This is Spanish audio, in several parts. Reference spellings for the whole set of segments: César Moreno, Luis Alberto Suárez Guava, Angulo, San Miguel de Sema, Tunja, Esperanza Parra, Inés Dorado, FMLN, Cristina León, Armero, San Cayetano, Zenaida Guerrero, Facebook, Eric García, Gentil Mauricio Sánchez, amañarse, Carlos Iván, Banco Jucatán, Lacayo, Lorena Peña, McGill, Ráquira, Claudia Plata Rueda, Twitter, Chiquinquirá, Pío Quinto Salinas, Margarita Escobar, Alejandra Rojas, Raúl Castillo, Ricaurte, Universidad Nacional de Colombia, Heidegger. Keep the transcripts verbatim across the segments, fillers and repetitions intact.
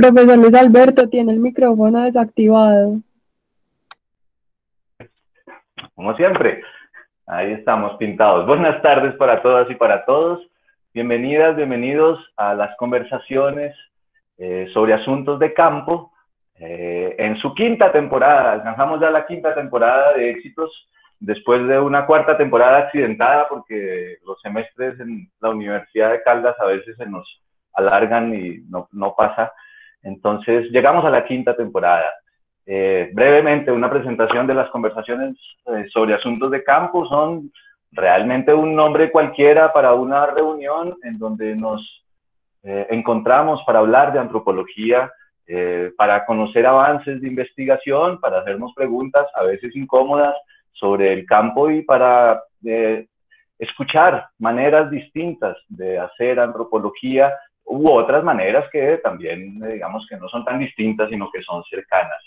Profesor Luis Alberto, tiene el micrófono desactivado. Como siempre, ahí estamos pintados. Buenas tardes para todas y para todos. Bienvenidas, bienvenidos a las conversaciones eh, sobre asuntos de campo. Eh, en su quinta temporada, alcanzamos ya la quinta temporada de éxitos, después de una cuarta temporada accidentada, porque los semestres en la Universidad de Caldas a veces se nos alargan y no, no pasa. Entonces, llegamos a la quinta temporada. Eh, brevemente, una presentación de las conversaciones eh, sobre asuntos de campo. Son realmente un nombre cualquiera para una reunión en donde nos eh, encontramos para hablar de antropología, eh, para conocer avances de investigación, para hacernos preguntas a veces incómodas sobre el campo y para eh, escuchar maneras distintas de hacer antropología u otras maneras que también, eh, digamos, que no son tan distintas, sino que son cercanas.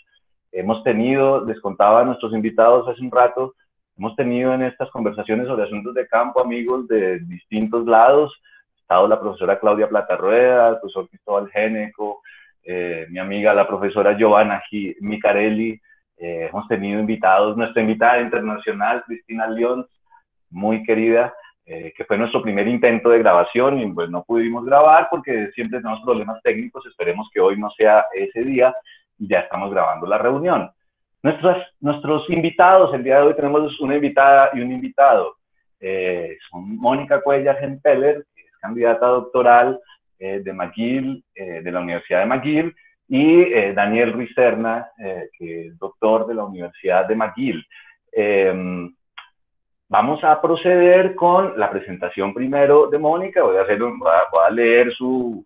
Hemos tenido, les contaba a nuestros invitados hace un rato, hemos tenido en estas conversaciones sobre asuntos de campo amigos de distintos lados. Ha estado la profesora Claudia Plata Rueda, el profesor Cristóbal Géneco, eh, mi amiga la profesora Giovanna Micarelli. Eh, hemos tenido invitados, nuestra invitada internacional, Cristina León, muy querida, eh, que fue nuestro primer intento de grabación y pues no pudimos grabar porque siempre tenemos problemas técnicos. Esperemos que hoy no sea ese día. Ya estamos grabando la reunión. Nuestros, nuestros invitados, el día de hoy tenemos una invitada y un invitado. Eh, son Mónica Cuéllar Gempeler, que es candidata doctoral eh, de McGill, eh, de la Universidad de McGill, y eh, Daniel Ruiz Serna, eh, que es doctor de la Universidad de McGill. Eh, vamos a proceder con la presentación primero de Mónica. Voy a, hacer un, voy a, voy a leer su,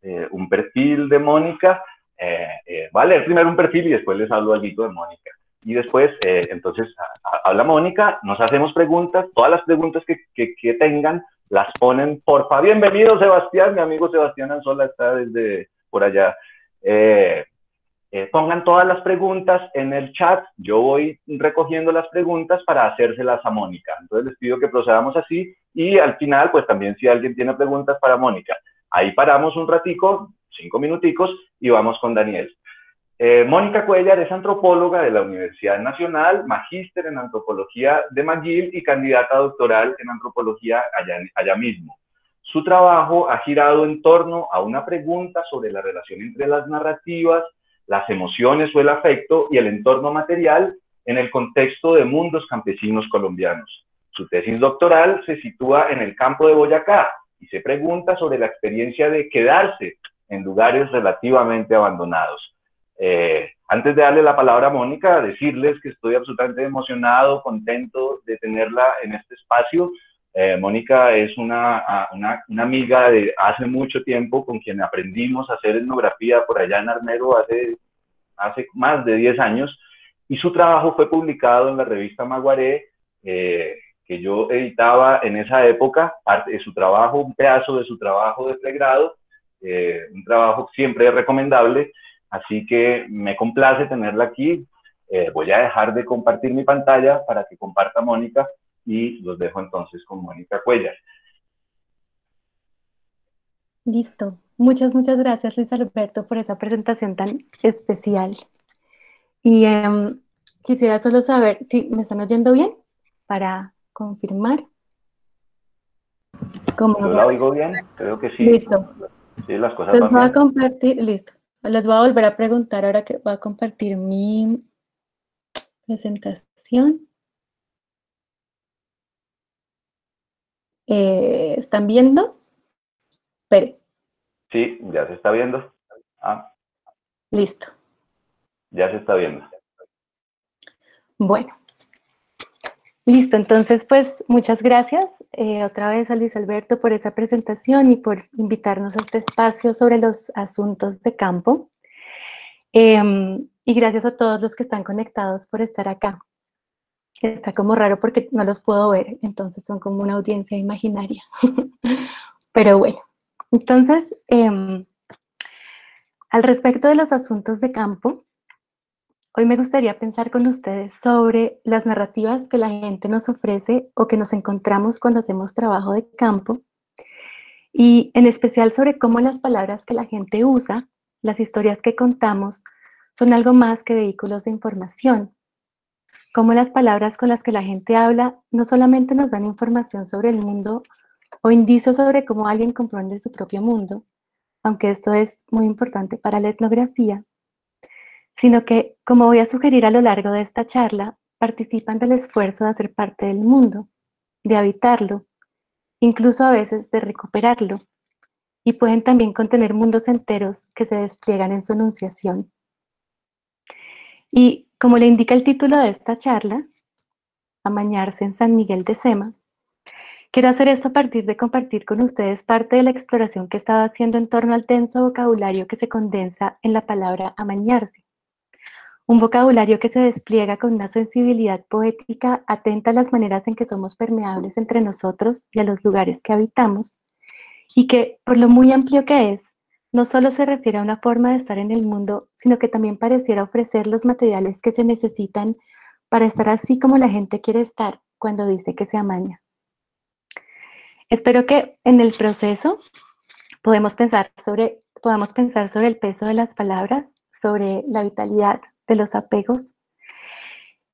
eh, un perfil de Mónica. Eh, eh, voy a leer primero un perfil y después les hablo algo de Mónica. Y después, eh, entonces, a, a, habla Mónica, nos hacemos preguntas, todas las preguntas que, que, que tengan las ponen, porfa. Bienvenido, Sebastián, mi amigo Sebastián Anzola está desde por allá. Eh, eh, pongan todas las preguntas en el chat, yo voy recogiendo las preguntas para hacérselas a Mónica. Entonces les pido que procedamos así y al final, pues también si alguien tiene preguntas para Mónica. Ahí paramos un ratico, cinco minuticos, y vamos con Daniel. Eh, Mónica Cuéllar es antropóloga de la Universidad Nacional, magíster en antropología de McGill y candidata doctoral en antropología allá, allá mismo. Su trabajo ha girado en torno a una pregunta sobre la relación entre las narrativas, las emociones o el afecto y el entorno material en el contexto de mundos campesinos colombianos. Su tesis doctoral se sitúa en el campo de Boyacá y se pregunta sobre la experiencia de quedarse en lugares relativamente abandonados. Eh, antes de darle la palabra a Mónica, decirles que estoy absolutamente emocionado, contento de tenerla en este espacio. Eh, Mónica es una, una, una amiga de hace mucho tiempo con quien aprendimos a hacer etnografía por allá en Armero hace, hace más de diez años, y su trabajo fue publicado en la revista Maguaré, eh, que yo editaba en esa época, parte de su trabajo, un pedazo de su trabajo de pregrado. Eh, un trabajo siempre recomendable, así que me complace tenerla aquí. Eh, voy a dejar de compartir mi pantalla para que comparta Mónica y los dejo entonces con Mónica Cuéllar. Listo. Muchas, muchas gracias, Luis Alberto, por esa presentación tan especial. Y eh, quisiera solo saber si me están oyendo bien para confirmar. ¿Cómo yo la oigo bien? Creo que sí. Listo. Sí, las cosas. Entonces voy a compartir, listo. Les voy a volver a preguntar ahora que voy a compartir mi presentación. Eh, ¿Están viendo? Espere. Sí, ya se está viendo. Ah. Listo. Ya se está viendo. Bueno. Listo, entonces pues muchas gracias eh, otra vez a Luis Alberto por esa presentación y por invitarnos a este espacio sobre los asuntos de campo. Eh, y gracias a todos los que están conectados por estar acá. Está como raro porque no los puedo ver, entonces son como una audiencia imaginaria. Pero bueno, entonces eh, al respecto de los asuntos de campo, hoy me gustaría pensar con ustedes sobre las narrativas que la gente nos ofrece o que nos encontramos cuando hacemos trabajo de campo y en especial sobre cómo las palabras que la gente usa las historias que contamos son algo más que vehículos de información. Como las palabras con las que la gente habla no solamente nos dan información sobre el mundo o indicios sobre cómo alguien comprende su propio mundo, aunque esto es muy importante para la etnografía, sino que, como voy a sugerir a lo largo de esta charla, participan del esfuerzo de hacer parte del mundo, de habitarlo, incluso a veces de recuperarlo, y pueden también contener mundos enteros que se despliegan en su enunciación. Y, como le indica el título de esta charla, Amañarse en San Miguel de Sema, quiero hacer esto a partir de compartir con ustedes parte de la exploración que he estado haciendo en torno al denso vocabulario que se condensa en la palabra amañarse. Un vocabulario que se despliega con una sensibilidad poética atenta a las maneras en que somos permeables entre nosotros y a los lugares que habitamos, y que, por lo muy amplio que es, no solo se refiere a una forma de estar en el mundo, sino que también pareciera ofrecer los materiales que se necesitan para estar así como la gente quiere estar cuando dice que se amaña. Espero que en el proceso podamos pensar sobre, podamos pensar sobre el peso de las palabras, sobre la vitalidad de los apegos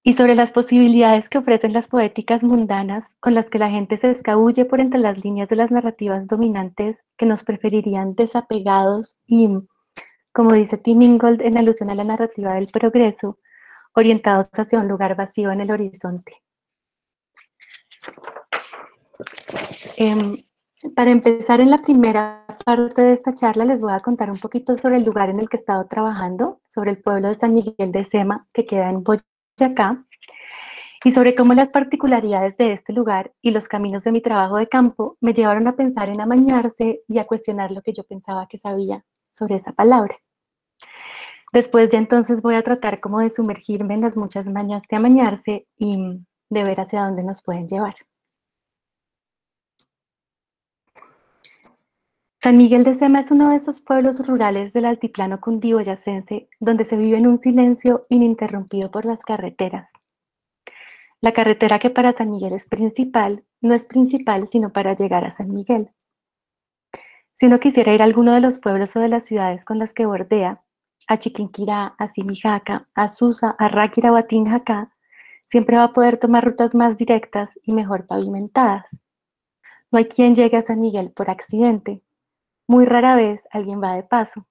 y sobre las posibilidades que ofrecen las poéticas mundanas con las que la gente se escabulle por entre las líneas de las narrativas dominantes que nos preferirían desapegados y, como dice Tim Ingold en alusión a la narrativa del progreso, orientados hacia un lugar vacío en el horizonte. Eh, para empezar en la primera parte de esta charla les voy a contar un poquito sobre el lugar en el que he estado trabajando, sobre el pueblo de San Miguel de Sema, que queda en Boyacá, y sobre cómo las particularidades de este lugar y los caminos de mi trabajo de campo me llevaron a pensar en amañarse y a cuestionar lo que yo pensaba que sabía sobre esa palabra. Después ya entonces voy a tratar como de sumergirme en las muchas mañas de amañarse y de ver hacia dónde nos pueden llevar. San Miguel de Sema es uno de esos pueblos rurales del altiplano cundiboyacense donde se vive en un silencio ininterrumpido por las carreteras. La carretera que para San Miguel es principal, no es principal sino para llegar a San Miguel. Si uno quisiera ir a alguno de los pueblos o de las ciudades con las que bordea, a Chiquinquirá, a Simijaca, a Susa, a Ráquira o a Tinjacá, siempre va a poder tomar rutas más directas y mejor pavimentadas. No hay quien llegue a San Miguel por accidente. Muy rara vez alguien va de paso,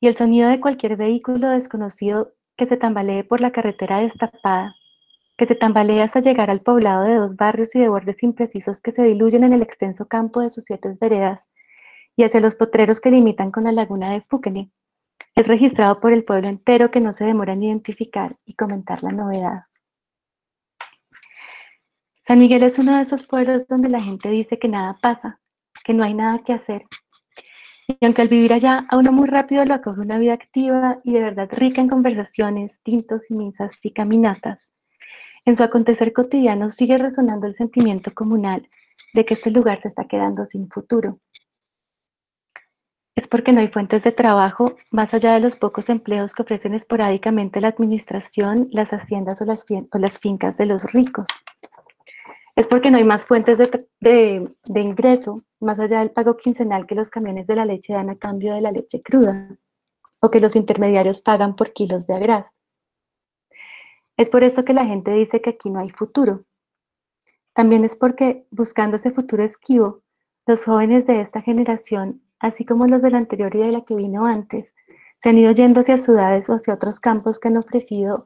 y el sonido de cualquier vehículo desconocido que se tambalee por la carretera destapada, que se tambalea hasta llegar al poblado de dos barrios y de bordes imprecisos que se diluyen en el extenso campo de sus siete veredas, y hacia los potreros que limitan con la laguna de Fúquene, es registrado por el pueblo entero que no se demora en identificar y comentar la novedad. San Miguel es uno de esos pueblos donde la gente dice que nada pasa, que no hay nada que hacer. Y aunque al vivir allá a uno muy rápido lo acoge una vida activa y de verdad rica en conversaciones, tintos y misas y caminatas, en su acontecer cotidiano sigue resonando el sentimiento comunal de que este lugar se está quedando sin futuro. Es porque no hay fuentes de trabajo más allá de los pocos empleos que ofrecen esporádicamente la administración, las haciendas o las, o las fincas de los ricos. Es porque no hay más fuentes de, de, de ingreso, más allá del pago quincenal que los camiones de la leche dan a cambio de la leche cruda, o que los intermediarios pagan por kilos de agraz. Es por esto que la gente dice que aquí no hay futuro. También es porque, buscando ese futuro esquivo, los jóvenes de esta generación, así como los de la anterior y de la que vino antes, se han ido yendo hacia ciudades o hacia otros campos que han ofrecido,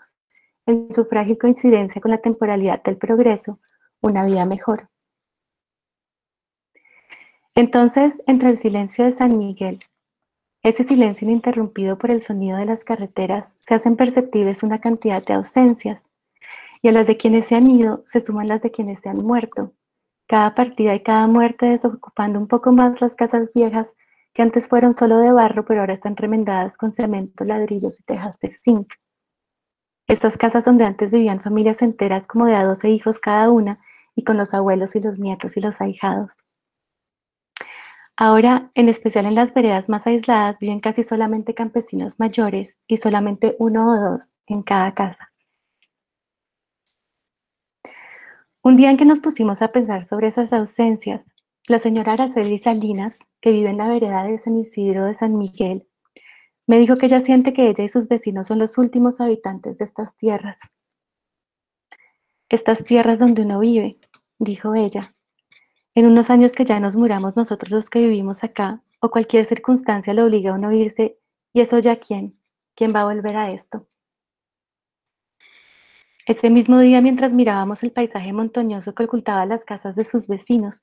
en su frágil coincidencia con la temporalidad del progreso, una vida mejor. Entonces, entre el silencio de San Miguel, ese silencio ininterrumpido por el sonido de las carreteras, se hacen perceptibles una cantidad de ausencias, y a las de quienes se han ido se suman las de quienes se han muerto, cada partida y cada muerte desocupando un poco más las casas viejas que antes fueron solo de barro, pero ahora están remendadas con cemento, ladrillos y tejas de zinc. Estas casas donde antes vivían familias enteras como de a doce hijos cada una, y con los abuelos y los nietos y los ahijados. Ahora, en especial en las veredas más aisladas, viven casi solamente campesinos mayores y solamente uno o dos en cada casa. Un día en que nos pusimos a pensar sobre esas ausencias, la señora Araceli Salinas, que vive en la vereda de San Isidro de San Miguel, Me dijo que ella siente que ella y sus vecinos son los últimos habitantes de estas tierras. Estas tierras donde uno vive, dijo ella. En unos años que ya nos muramos nosotros los que vivimos acá, o cualquier circunstancia lo obliga a uno a irse, y eso ya quién, quién va a volver a esto. Ese mismo día, mientras mirábamos el paisaje montañoso que ocultaba las casas de sus vecinos,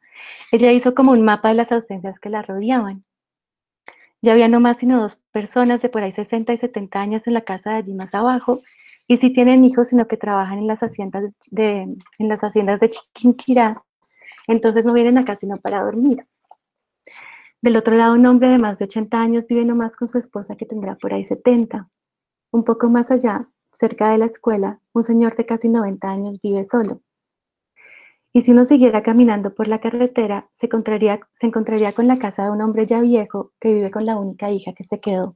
ella hizo como un mapa de las ausencias que la rodeaban. Ya había no más sino dos personas de por ahí sesenta y setenta años en la casa de allí más abajo, y si tienen hijos, sino que trabajan en las haciendas de, de, en las haciendas de Chiquinquirá, entonces no vienen acá sino para dormir. Del otro lado, un hombre de más de ochenta años vive nomás con su esposa que tendrá por ahí setenta. Un poco más allá, cerca de la escuela, un señor de casi noventa años vive solo. Y si uno siguiera caminando por la carretera, se encontraría, se encontraría con la casa de un hombre ya viejo que vive con la única hija que se quedó.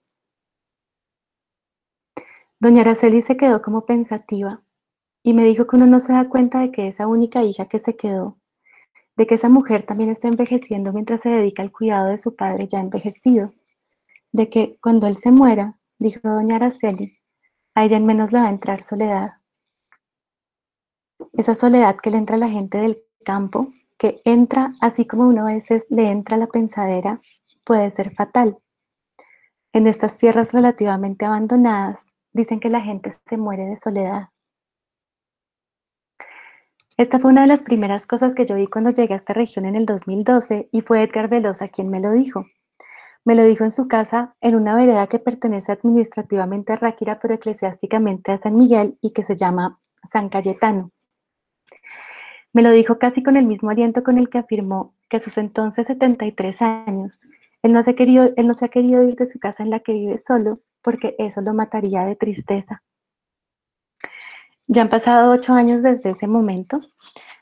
Doña Araceli se quedó como pensativa y me dijo que uno no se da cuenta de que esa única hija que se quedó, de que esa mujer también está envejeciendo mientras se dedica al cuidado de su padre ya envejecido, de que cuando él se muera, dijo doña Araceli, a ella en menos la va a entrar soledad. Esa soledad que le entra a la gente del campo, que entra así como uno a veces le entra la pensadera, puede ser fatal. En estas tierras relativamente abandonadas, dicen que la gente se muere de soledad. Esta fue una de las primeras cosas que yo vi cuando llegué a esta región en el dos mil doce y fue Edgar Velosa quien me lo dijo. Me lo dijo en su casa, en una vereda que pertenece administrativamente a Ráquira, pero eclesiásticamente a San Miguel y que se llama San Cayetano. Me lo dijo casi con el mismo aliento con el que afirmó que a sus entonces setenta y tres años, él no, se ha querido, él no se ha querido ir de su casa en la que vive solo, porque eso lo mataría de tristeza. Ya han pasado ocho años desde ese momento,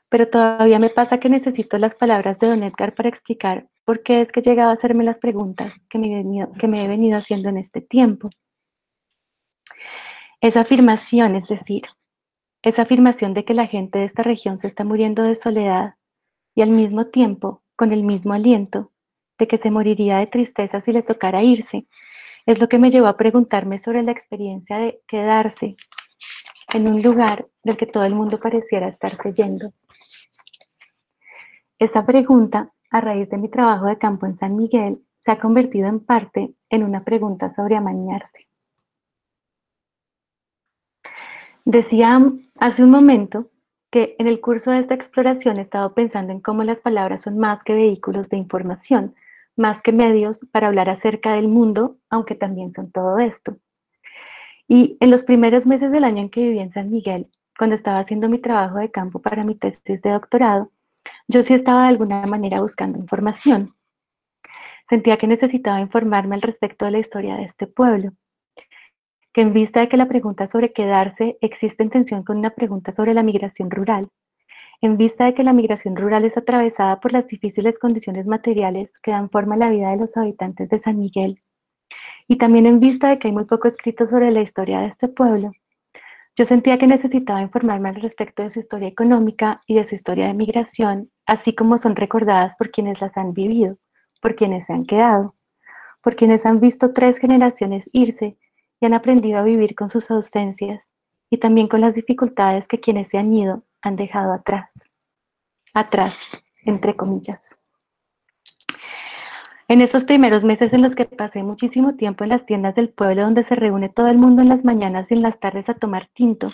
pero todavía me pasa que necesito las palabras de don Edgar para explicar por qué es que he llegado a hacerme las preguntas que me he venido, que me he venido haciendo en este tiempo. Esa afirmación, es decir, esa afirmación de que la gente de esta región se está muriendo de soledad y al mismo tiempo, con el mismo aliento, de que se moriría de tristeza si le tocara irse, es lo que me llevó a preguntarme sobre la experiencia de quedarse en un lugar del que todo el mundo pareciera estarse yendo. Esta pregunta, a raíz de mi trabajo de campo en San Miguel, se ha convertido en parte en una pregunta sobre amañarse. Decía hace un momento que en el curso de esta exploración he estado pensando en cómo las palabras son más que vehículos de información, más que medios para hablar acerca del mundo, aunque también son todo esto. Y en los primeros meses del año en que viví en San Miguel, cuando estaba haciendo mi trabajo de campo para mi tesis de doctorado, yo sí estaba de alguna manera buscando información. Sentía que necesitaba informarme al respecto de la historia de este pueblo, que en vista de que la pregunta sobre quedarse existe en tensión con una pregunta sobre la migración rural, en vista de que la migración rural es atravesada por las difíciles condiciones materiales que dan forma a la vida de los habitantes de San Miguel, y también en vista de que hay muy poco escrito sobre la historia de este pueblo, yo sentía que necesitaba informarme al respecto de su historia económica y de su historia de migración, así como son recordadas por quienes las han vivido, por quienes se han quedado, por quienes han visto tres generaciones irse y han aprendido a vivir con sus ausencias y también con las dificultades que quienes se han ido han dejado atrás. Atrás, entre comillas. En estos primeros meses en los que pasé muchísimo tiempo en las tiendas del pueblo donde se reúne todo el mundo en las mañanas y en las tardes a tomar tinto,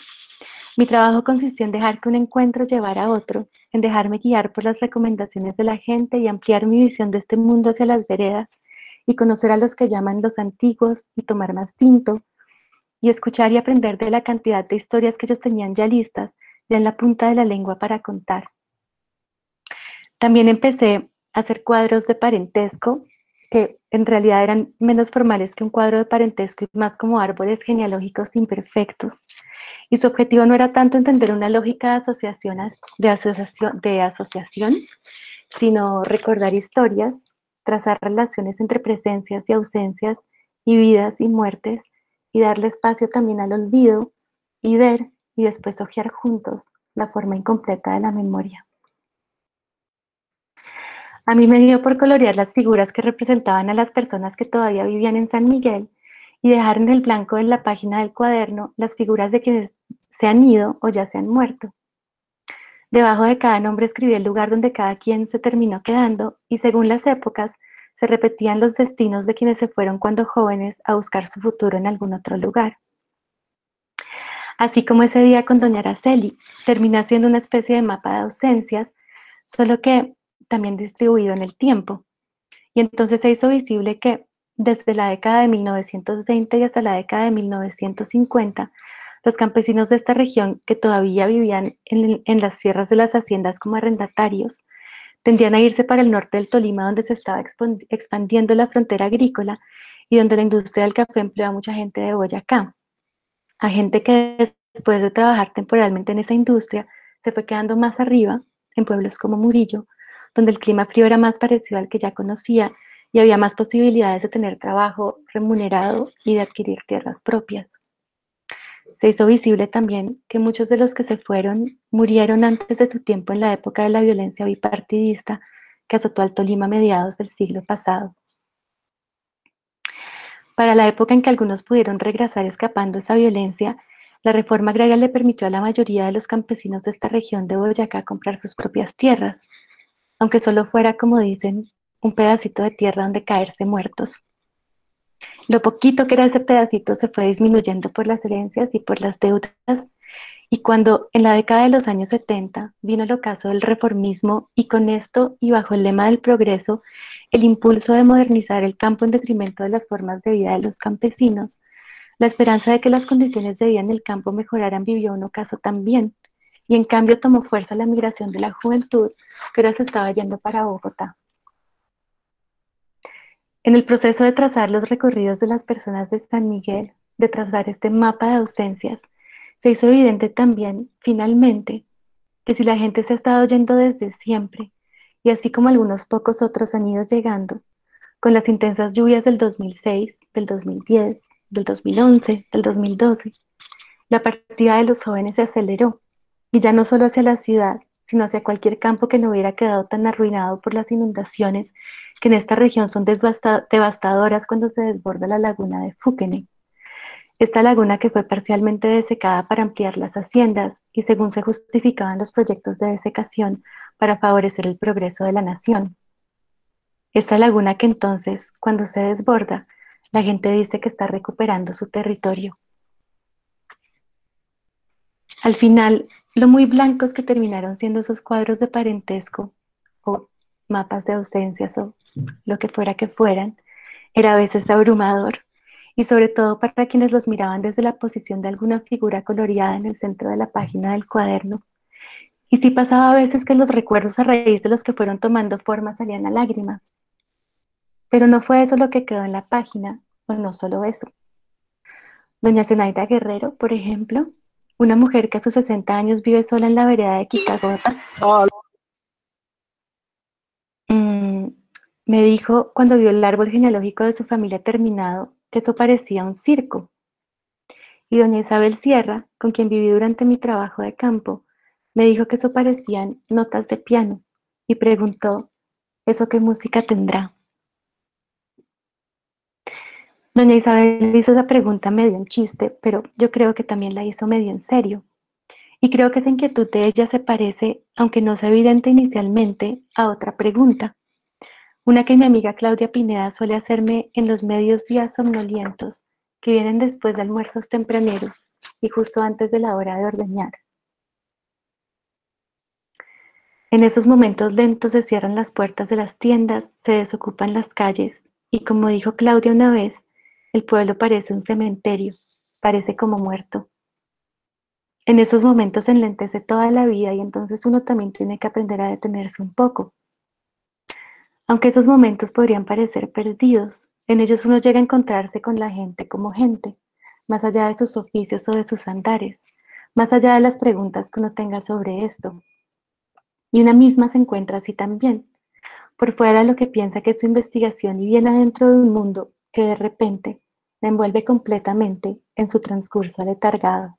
mi trabajo consistió en dejar que un encuentro llevara a otro, en dejarme guiar por las recomendaciones de la gente y ampliar mi visión de este mundo hacia las veredas y conocer a los que llaman los antiguos y tomar más tinto y escuchar y aprender de la cantidad de historias que ellos tenían ya listas, ya en la punta de la lengua para contar. También empecé hacer cuadros de parentesco, que en realidad eran menos formales que un cuadro de parentesco y más como árboles genealógicos imperfectos. Y su objetivo no era tanto entender una lógica de asociación, de asociación, de asociación, sino recordar historias, trazar relaciones entre presencias y ausencias, y vidas y muertes, y darle espacio también al olvido, y ver y después hojear juntos la forma incompleta de la memoria. A mí me dio por colorear las figuras que representaban a las personas que todavía vivían en San Miguel y dejar en el blanco de la página del cuaderno las figuras de quienes se han ido o ya se han muerto. Debajo de cada nombre escribí el lugar donde cada quien se terminó quedando y según las épocas se repetían los destinos de quienes se fueron cuando jóvenes a buscar su futuro en algún otro lugar. Así como ese día con doña Araceli, terminé haciendo una especie de mapa de ausencias, solo que también distribuido en el tiempo. Y entonces se hizo visible que desde la década de mil novecientos veinte y hasta la década de mil novecientos cincuenta, los campesinos de esta región que todavía vivían en, en las sierras de las haciendas como arrendatarios, tendían a irse para el norte del Tolima, donde se estaba expandiendo la frontera agrícola y donde la industria del café empleó a mucha gente de Boyacá, a gente que después de trabajar temporalmente en esa industria se fue quedando más arriba, en pueblos como Murillo, donde el clima frío era más parecido al que ya conocía y había más posibilidades de tener trabajo remunerado y de adquirir tierras propias. Se hizo visible también que muchos de los que se fueron murieron antes de su tiempo en la época de la violencia bipartidista que azotó al Tolima a mediados del siglo pasado. Para la época en que algunos pudieron regresar escapando esa violencia, la reforma agraria le permitió a la mayoría de los campesinos de esta región de Boyacá comprar sus propias tierras, aunque solo fuera, como dicen, un pedacito de tierra donde caerse muertos. Lo poquito que era ese pedacito se fue disminuyendo por las herencias y por las deudas, y cuando en la década de los años setenta vino el ocaso del reformismo y con esto y bajo el lema del progreso, el impulso de modernizar el campo en detrimento de las formas de vida de los campesinos, la esperanza de que las condiciones de vida en el campo mejoraran vivió un ocaso también, y en cambio tomó fuerza la migración de la juventud que ahora se estaba yendo para Bogotá. En el proceso de trazar los recorridos de las personas de San Miguel, de trazar este mapa de ausencias, se hizo evidente también, finalmente, que si la gente se ha estado yendo desde siempre, y así como algunos pocos otros han ido llegando, con las intensas lluvias del dos mil seis, del dos mil diez, del dos mil once, del dos mil doce, la partida de los jóvenes se aceleró, y ya no solo hacia la ciudad, sino hacia cualquier campo que no hubiera quedado tan arruinado por las inundaciones que en esta región son devastadoras cuando se desborda la laguna de Fúquene. Esta laguna que fue parcialmente desecada para ampliar las haciendas y según se justificaban los proyectos de desecación para favorecer el progreso de la nación. Esta laguna que entonces, cuando se desborda, la gente dice que está recuperando su territorio. Al final, lo muy blancos que terminaron siendo esos cuadros de parentesco o mapas de ausencias o lo que fuera que fueran, era a veces abrumador y sobre todo para quienes los miraban desde la posición de alguna figura coloreada en el centro de la página del cuaderno. Y sí pasaba a veces que los recuerdos a raíz de los que fueron tomando forma salían a lágrimas. Pero no fue eso lo que quedó en la página, o no solo eso. Doña Zenaida Guerrero, por ejemplo, una mujer que a sus sesenta años vive sola en la vereda de Quitagota, mm, me dijo cuando vio el árbol genealógico de su familia terminado que eso parecía un circo. Y doña Isabel Sierra, con quien viví durante mi trabajo de campo, me dijo que eso parecían notas de piano y preguntó, ¿eso qué música tendrá? Doña Isabel hizo esa pregunta medio en chiste, pero yo creo que también la hizo medio en serio. Y creo que esa inquietud de ella se parece, aunque no sea evidente inicialmente, a otra pregunta. Una que mi amiga Claudia Pineda suele hacerme en los medios días somnolientos, que vienen después de almuerzos tempraneros y justo antes de la hora de ordeñar. En esos momentos lentos se cierran las puertas de las tiendas, se desocupan las calles, y como dijo Claudia una vez, el pueblo parece un cementerio, parece como muerto. En esos momentos enlentece toda la vida y entonces uno también tiene que aprender a detenerse un poco. Aunque esos momentos podrían parecer perdidos, en ellos uno llega a encontrarse con la gente como gente, más allá de sus oficios o de sus andares, más allá de las preguntas que uno tenga sobre esto. Y una misma se encuentra así también, por fuera de lo que piensa que es su investigación y bien adentro de un mundo que de repente la envuelve completamente en su transcurso aletargado.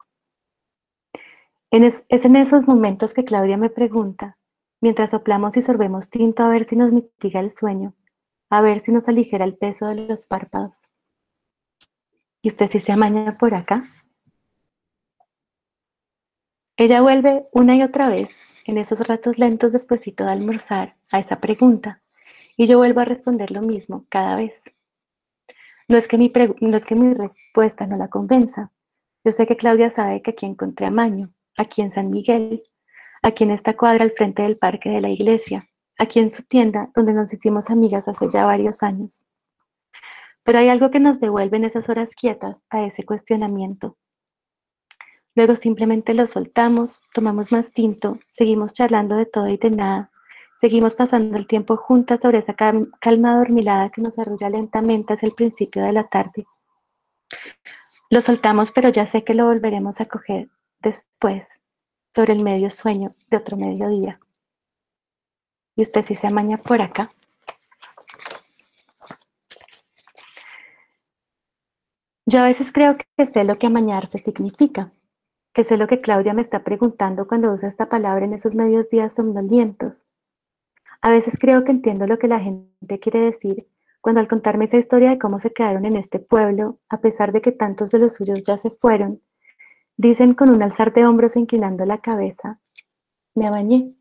En es, es en esos momentos que Claudia me pregunta, mientras soplamos y sorbemos tinto a ver si nos mitiga el sueño, a ver si nos aligera el peso de los párpados. y usted sí se amaña por acá. Ella vuelve una y otra vez, en esos ratos lentos despuesito de almorzar, a esa pregunta, y yo vuelvo a responder lo mismo cada vez. No es que mi, no es que mi respuesta no la convenza. Yo sé que Claudia sabe que aquí encontré a Maño, aquí en San Miguel, aquí en esta cuadra al frente del parque de la iglesia, aquí en su tienda donde nos hicimos amigas hace ya varios años. Pero hay algo que nos devuelve en esas horas quietas a ese cuestionamiento. Luego simplemente lo soltamos, tomamos más tinto, seguimos charlando de todo y de nada, seguimos pasando el tiempo juntas sobre esa calma adormilada que nos arrulla lentamente hacia el principio de la tarde. Lo soltamos, pero ya sé que lo volveremos a coger después, sobre el medio sueño de otro mediodía. Y usted sí se amaña por acá. Yo a veces creo que sé lo que amañarse significa, que sé lo que Claudia me está preguntando cuando usa esta palabra en esos medios días somnolientos. A veces creo que entiendo lo que la gente quiere decir cuando al contarme esa historia de cómo se quedaron en este pueblo, a pesar de que tantos de los suyos ya se fueron, dicen con un alzar de hombros e inclinando la cabeza, me amañé.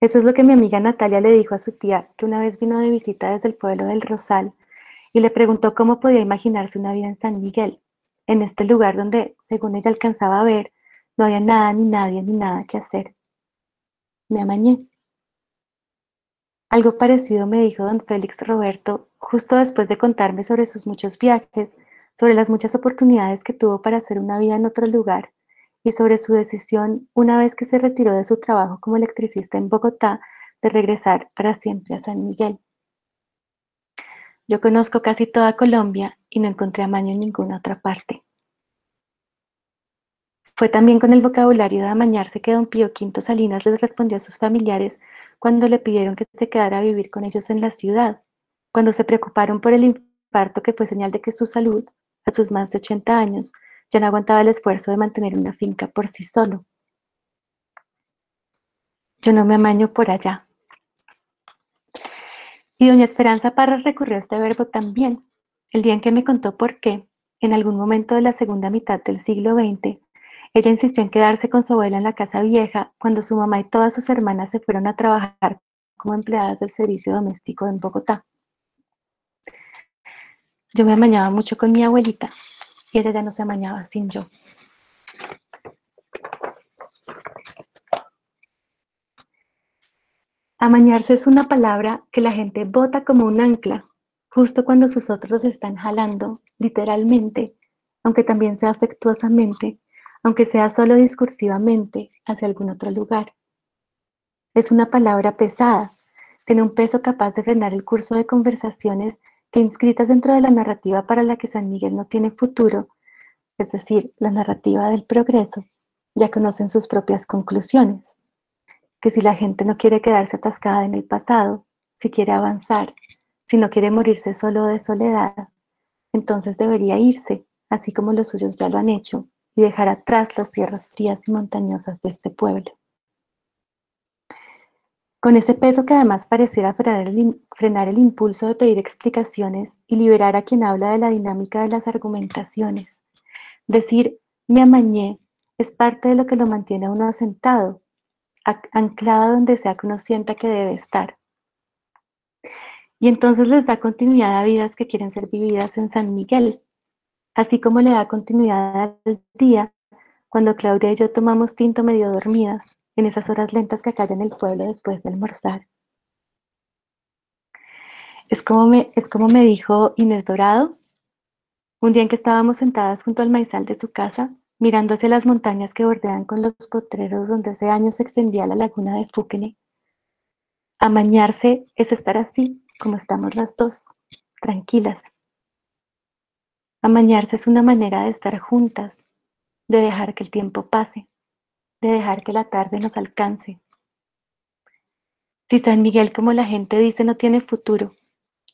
Eso es lo que mi amiga Natalia le dijo a su tía, que una vez vino de visita desde el pueblo del Rosal y le preguntó cómo podía imaginarse una vida en San Miguel, en este lugar donde, según ella alcanzaba a ver, no había nada, ni nadie, ni nada que hacer. Me amañé. Algo parecido me dijo don Félix Roberto, justo después de contarme sobre sus muchos viajes, sobre las muchas oportunidades que tuvo para hacer una vida en otro lugar, y sobre su decisión, una vez que se retiró de su trabajo como electricista en Bogotá, de regresar para siempre a San Miguel. Yo conozco casi toda Colombia y no encontré amaño en ninguna otra parte. Fue también con el vocabulario de amañarse que don Pío Quinto Salinas les respondió a sus familiares cuando le pidieron que se quedara a vivir con ellos en la ciudad, cuando se preocuparon por el infarto que fue señal de que su salud, a sus más de ochenta años, ya no aguantaba el esfuerzo de mantener una finca por sí solo. Yo no me amaño por allá. Y doña Esperanza Parra recurrió a este verbo también, el día en que me contó por qué, en algún momento de la segunda mitad del siglo veinte, ella insistió en quedarse con su abuela en la casa vieja cuando su mamá y todas sus hermanas se fueron a trabajar como empleadas del servicio doméstico en Bogotá. Yo me amañaba mucho con mi abuelita, y ella ya no se amañaba sin yo. Amañarse es una palabra que la gente bota como un ancla, justo cuando sus otros están jalando, literalmente, aunque también sea afectuosamente, aunque sea solo discursivamente, hacia algún otro lugar. Es una palabra pesada, tiene un peso capaz de frenar el curso de conversaciones que inscritas dentro de la narrativa para la que San Miguel no tiene futuro, es decir, la narrativa del progreso, ya conocen sus propias conclusiones, que si la gente no quiere quedarse atascada en el pasado, si quiere avanzar, si no quiere morirse solo de soledad, entonces debería irse, así como los suyos ya lo han hecho, y dejar atrás las tierras frías y montañosas de este pueblo. Con ese peso que además pareciera frenar el, frenar el impulso de pedir explicaciones y liberar a quien habla de la dinámica de las argumentaciones. Decir, me amañé, es parte de lo que lo mantiene uno asentado, anclado donde sea que uno sienta que debe estar. Y entonces les da continuidad a vidas que quieren ser vividas en San Miguel, así como le da continuidad al día cuando Claudia y yo tomamos tinto medio dormidas, en esas horas lentas que acallan el pueblo después de almorzar. Es como, me, es como me dijo Inés Dorado, un día en que estábamos sentadas junto al maizal de su casa, mirando hacia las montañas que bordean con los potreros donde hace años se extendía la laguna de Fúquene. Amañarse es estar así, como estamos las dos, tranquilas. Amañarse es una manera de estar juntas, de dejar que el tiempo pase, de dejar que la tarde nos alcance. Si San Miguel, como la gente dice, no tiene futuro,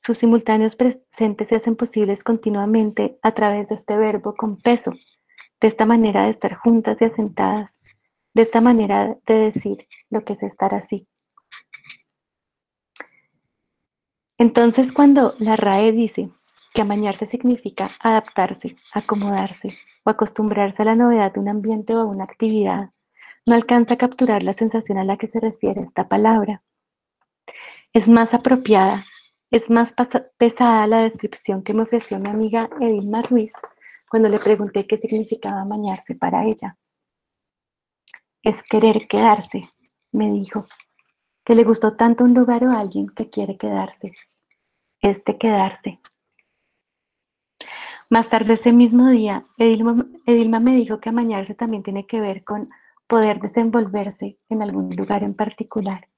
sus simultáneos presentes se hacen posibles continuamente a través de este verbo con peso, de esta manera de estar juntas y asentadas, de esta manera de decir lo que es estar así. Entonces, cuando la R A E dice que amañarse significa adaptarse, acomodarse o acostumbrarse a la novedad de un ambiente o a una actividad, no alcanza a capturar la sensación a la que se refiere esta palabra. Es más apropiada, es más pesada la descripción que me ofreció mi amiga Edilma Ruiz cuando le pregunté qué significaba amañarse para ella. Es querer quedarse, me dijo, que le gustó tanto un lugar o alguien que quiere quedarse. Es de quedarse. Más tarde ese mismo día, Edilma, Edilma me dijo que amañarse también tiene que ver con poder desenvolverse en algún lugar en particular.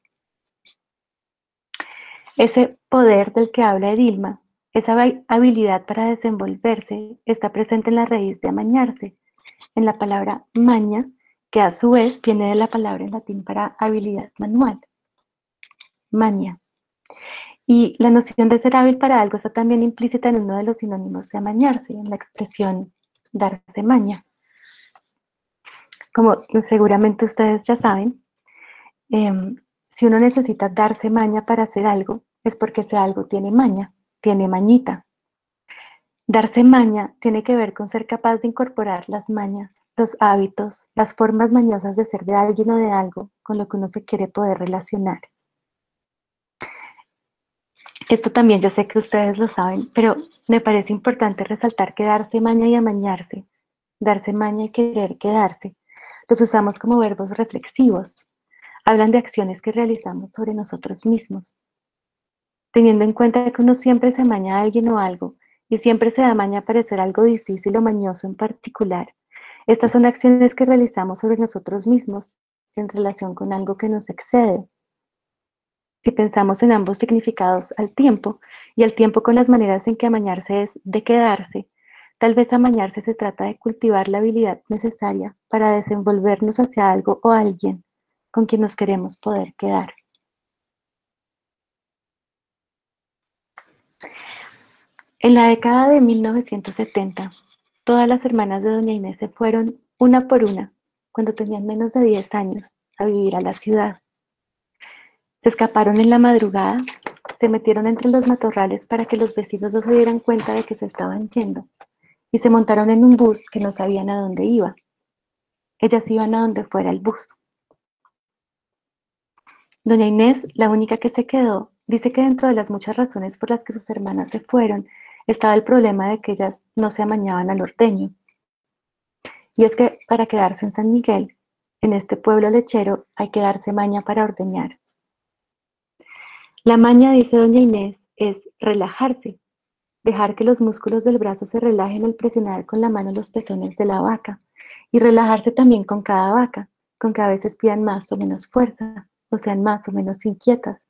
Ese poder del que habla Edilma, esa habilidad para desenvolverse, está presente en la raíz de amañarse, en la palabra maña, que a su vez viene de la palabra en latín para habilidad manual, maña. Y la noción de ser hábil para algo está también implícita en uno de los sinónimos de amañarse, en la expresión darse maña. Como seguramente ustedes ya saben, eh, si uno necesita darse maña para hacer algo, es porque ese algo tiene maña, tiene mañita. Darse maña tiene que ver con ser capaz de incorporar las mañas, los hábitos, las formas mañosas de ser de alguien o de algo con lo que uno se quiere poder relacionar. Esto también ya sé que ustedes lo saben, pero me parece importante resaltar que darse maña y amañarse, darse maña y querer quedarse, los usamos como verbos reflexivos. Hablan de acciones que realizamos sobre nosotros mismos. Teniendo en cuenta que uno siempre se amaña a alguien o algo, y siempre se da maña para hacer algo difícil o mañoso en particular, estas son acciones que realizamos sobre nosotros mismos en relación con algo que nos excede. Si pensamos en ambos significados al tiempo, y al tiempo con las maneras en que amañarse es de quedarse, tal vez amañarse se trata de cultivar la habilidad necesaria para desenvolvernos hacia algo o alguien con quien nos queremos poder quedar. En la década de mil novecientos setenta, todas las hermanas de doña Inés se fueron, una por una, cuando tenían menos de diez años, a vivir a la ciudad. Se escaparon en la madrugada, se metieron entre los matorrales para que los vecinos no se dieran cuenta de que se estaban yendo, y se montaron en un bus que no sabían a dónde iba. Ellas iban a donde fuera el bus. Doña Inés, la única que se quedó, dice que dentro de las muchas razones por las que sus hermanas se fueron, estaba el problema de que ellas no se amañaban al ordeño. Y es que para quedarse en San Miguel, en este pueblo lechero, hay que darse maña para ordeñar. La maña, dice doña Inés, es relajarse, dejar que los músculos del brazo se relajen al presionar con la mano los pezones de la vaca, y relajarse también con cada vaca, con que a veces pidan más o menos fuerza, o sean más o menos inquietas,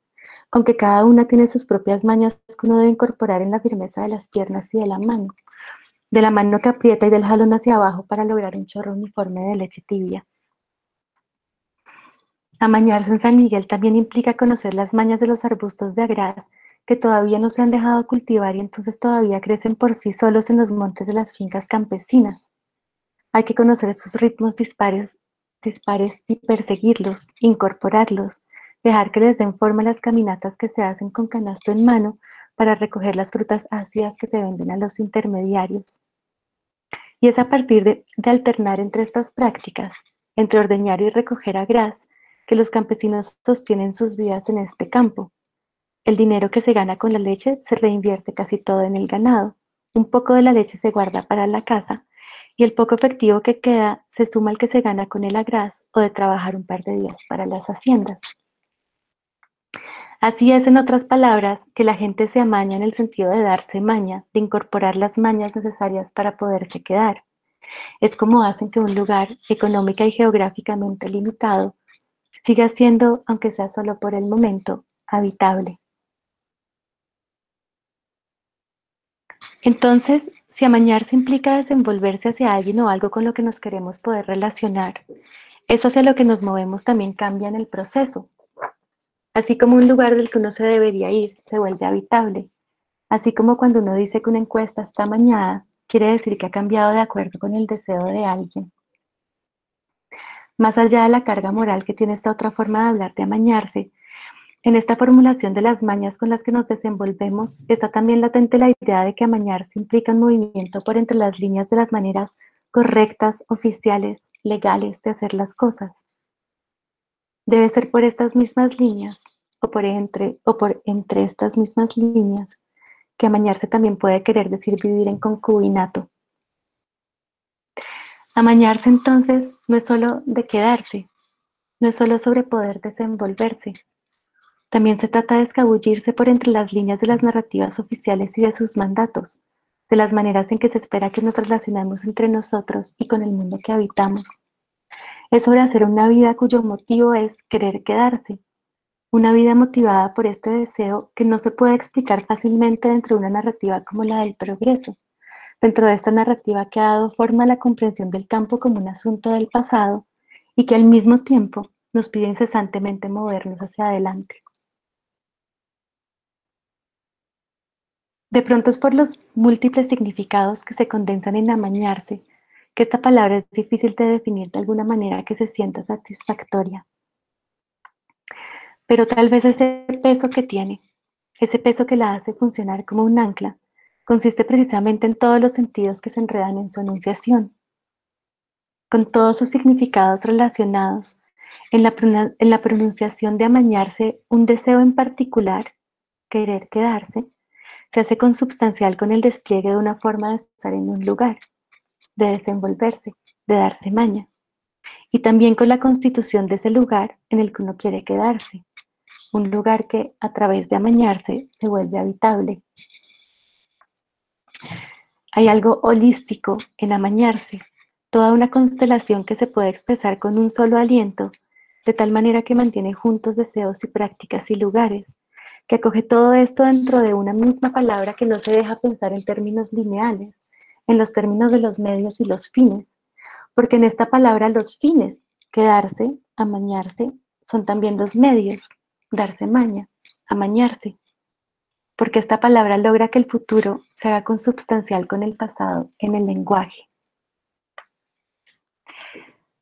con que cada una tiene sus propias mañas que uno debe incorporar en la firmeza de las piernas y de la mano, de la mano que aprieta y del jalón hacia abajo para lograr un chorro uniforme de leche tibia. Amañarse en San Miguel también implica conocer las mañas de los arbustos de agraz que todavía no se han dejado cultivar y entonces todavía crecen por sí solos en los montes de las fincas campesinas. Hay que conocer sus ritmos dispares, dispares y perseguirlos, incorporarlos, dejar que les den forma las caminatas que se hacen con canasto en mano para recoger las frutas ácidas que se venden a los intermediarios. Y es a partir de, de alternar entre estas prácticas, entre ordeñar y recoger agraz, que los campesinos sostienen sus vidas en este campo. El dinero que se gana con la leche se reinvierte casi todo en el ganado, un poco de la leche se guarda para la casa, y el poco efectivo que queda se suma al que se gana con el agraz o de trabajar un par de días para las haciendas. Así es, en otras palabras, que la gente se amaña en el sentido de darse maña, de incorporar las mañas necesarias para poderse quedar. Es como hacen que un lugar económica y geográficamente limitado siga siendo, aunque sea solo por el momento, habitable. Entonces, si amañarse implica desenvolverse hacia alguien o algo con lo que nos queremos poder relacionar, eso hacia lo que nos movemos también cambia en el proceso. Así como un lugar del que uno se debería ir se vuelve habitable. Así como cuando uno dice que una encuesta está amañada, quiere decir que ha cambiado de acuerdo con el deseo de alguien. Más allá de la carga moral que tiene esta otra forma de hablar de amañarse, En esta formulación de las mañas con las que nos desenvolvemos está también latente la idea de que amañarse implica un movimiento por entre las líneas de las maneras correctas, oficiales, legales de hacer las cosas. Debe ser por estas mismas líneas, o por entre, o por entre estas mismas líneas, que amañarse también puede querer decir vivir en concubinato. Amañarse entonces no es solo de quedarse, no es solo sobre poder desenvolverse. También se trata de escabullirse por entre las líneas de las narrativas oficiales y de sus mandatos, de las maneras en que se espera que nos relacionemos entre nosotros y con el mundo que habitamos. Es sobre hacer una vida cuyo motivo es querer quedarse, una vida motivada por este deseo que no se puede explicar fácilmente dentro de una narrativa como la del progreso, dentro de esta narrativa que ha dado forma a la comprensión del campo como un asunto del pasado y que al mismo tiempo nos pide incesantemente movernos hacia adelante. De pronto es por los múltiples significados que se condensan en amañarse, que esta palabra es difícil de definir de alguna manera que se sienta satisfactoria. Pero tal vez ese peso que tiene, ese peso que la hace funcionar como un ancla, consiste precisamente en todos los sentidos que se enredan en su enunciación, con todos sus significados relacionados, en la, en la pronunciación de amañarse, un deseo en particular, querer quedarse, se hace consubstancial con el despliegue de una forma de estar en un lugar, de desenvolverse, de darse maña, y también con la constitución de ese lugar en el que uno quiere quedarse, un lugar que a través de amañarse se vuelve habitable. Hay algo holístico en amañarse, toda una constelación que se puede expresar con un solo aliento, de tal manera que mantiene juntos deseos y prácticas y lugares, que acoge todo esto dentro de una misma palabra que no se deja pensar en términos lineales, en los términos de los medios y los fines, porque en esta palabra los fines, quedarse, amañarse, son también los medios, darse maña, amañarse, porque esta palabra logra que el futuro se haga consubstancial con el pasado en el lenguaje.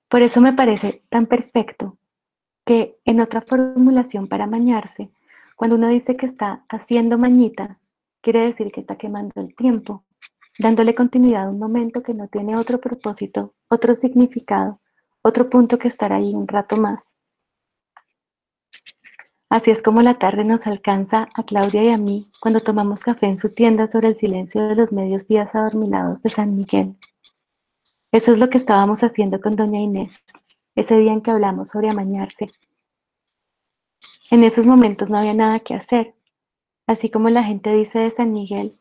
Por eso me parece tan perfecto que en otra formulación para amañarse, cuando uno dice que está haciendo mañita, quiere decir que está quemando el tiempo, dándole continuidad a un momento que no tiene otro propósito, otro significado, otro punto que estar ahí un rato más. Así es como la tarde nos alcanza a Claudia y a mí cuando tomamos café en su tienda sobre el silencio de los medios días adormilados de San Miguel. Eso es lo que estábamos haciendo con doña Inés, ese día en que hablamos sobre amañarse. En esos momentos no había nada que hacer. Así como la gente dice de San Miguel,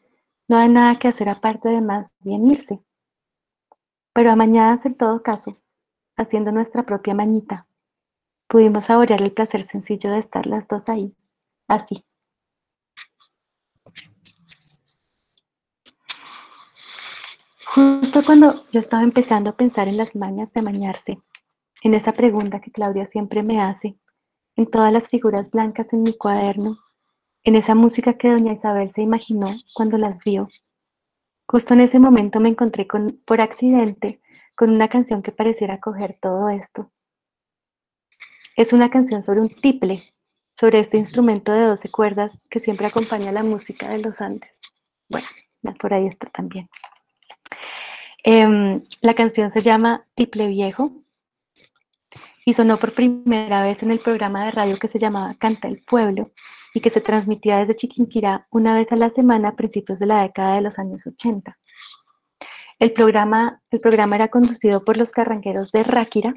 no había nada que hacer aparte de más bien irse. Pero amañadas en todo caso, haciendo nuestra propia mañita, pudimos saborear el placer sencillo de estar las dos ahí, así. Justo cuando yo estaba empezando a pensar en las mañas de amañarse, en esa pregunta que Claudia siempre me hace, en todas las figuras blancas en mi cuaderno, en esa música que doña Isabel se imaginó cuando las vio. Justo en ese momento me encontré con, por accidente con una canción que pareciera coger todo esto. Es una canción sobre un tiple, sobre este instrumento de doce cuerdas que siempre acompaña la música de los Andes. Bueno, por ahí está también. Eh, la canción se llama Tiple Viejo, y sonó por primera vez en el programa de radio que se llamaba Canta el Pueblo y que se transmitía desde Chiquinquirá una vez a la semana a principios de la década de los años ochenta. El programa, el programa era conducido por los carrangueros de Ráquira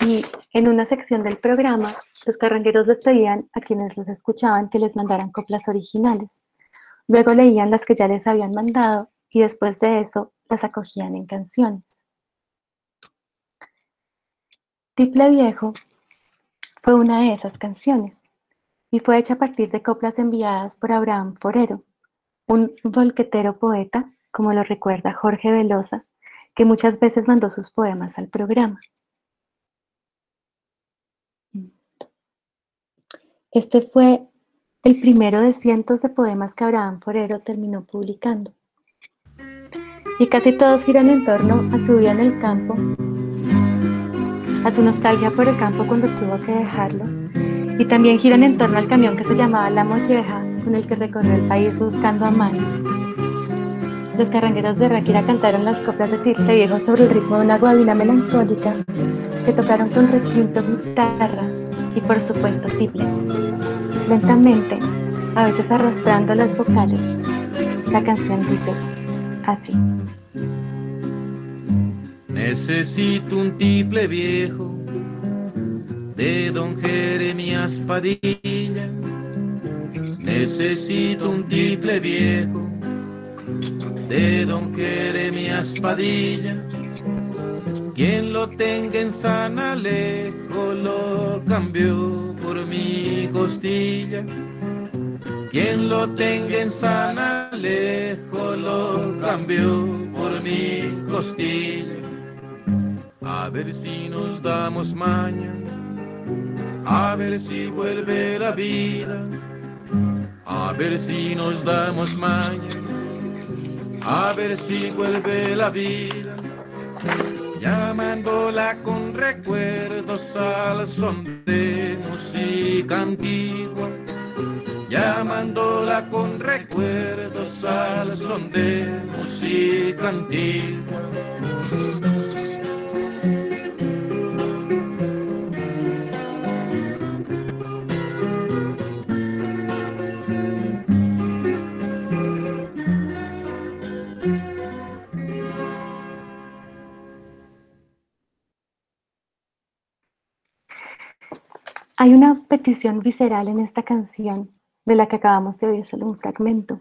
y en una sección del programa los carrangueros les pedían a quienes los escuchaban que les mandaran coplas originales. Luego leían las que ya les habían mandado y después de eso las acogían en canciones. Tiple Viejo fue una de esas canciones y fue hecha a partir de coplas enviadas por Abraham Forero, un volquetero poeta, como lo recuerda Jorge Velosa, que muchas veces mandó sus poemas al programa. Este fue el primero de cientos de poemas que Abraham Forero terminó publicando. Y casi todos giran en torno a su vida en el campo, a su nostalgia por el campo cuando tuvo que dejarlo y también giran en torno al camión que se llamaba La Molleja, con el que recorrió el país buscando a Manny. Los carrangueros de Ráquira cantaron las coplas de Tiple Viejo sobre el ritmo de una guabina melancólica que tocaron con requinto, guitarra y por supuesto tiple, lentamente, a veces arrastrando las vocales. La canción dice así: necesito un tiple viejo de don Jeremías Padilla, necesito un tiple viejo de don Jeremías Padilla, quien lo tenga en San Alejo lo cambió por mi costilla, quien lo tenga en San Alejo lo cambió por mi costilla. A ver si nos damos maña, a ver si vuelve la vida, a ver si nos damos maña, a ver si vuelve la vida, llamándola con recuerdos al son de música antigua, llamándola con recuerdos al son de música antigua. Hay una petición visceral en esta canción, de la que acabamos de oír solo un fragmento.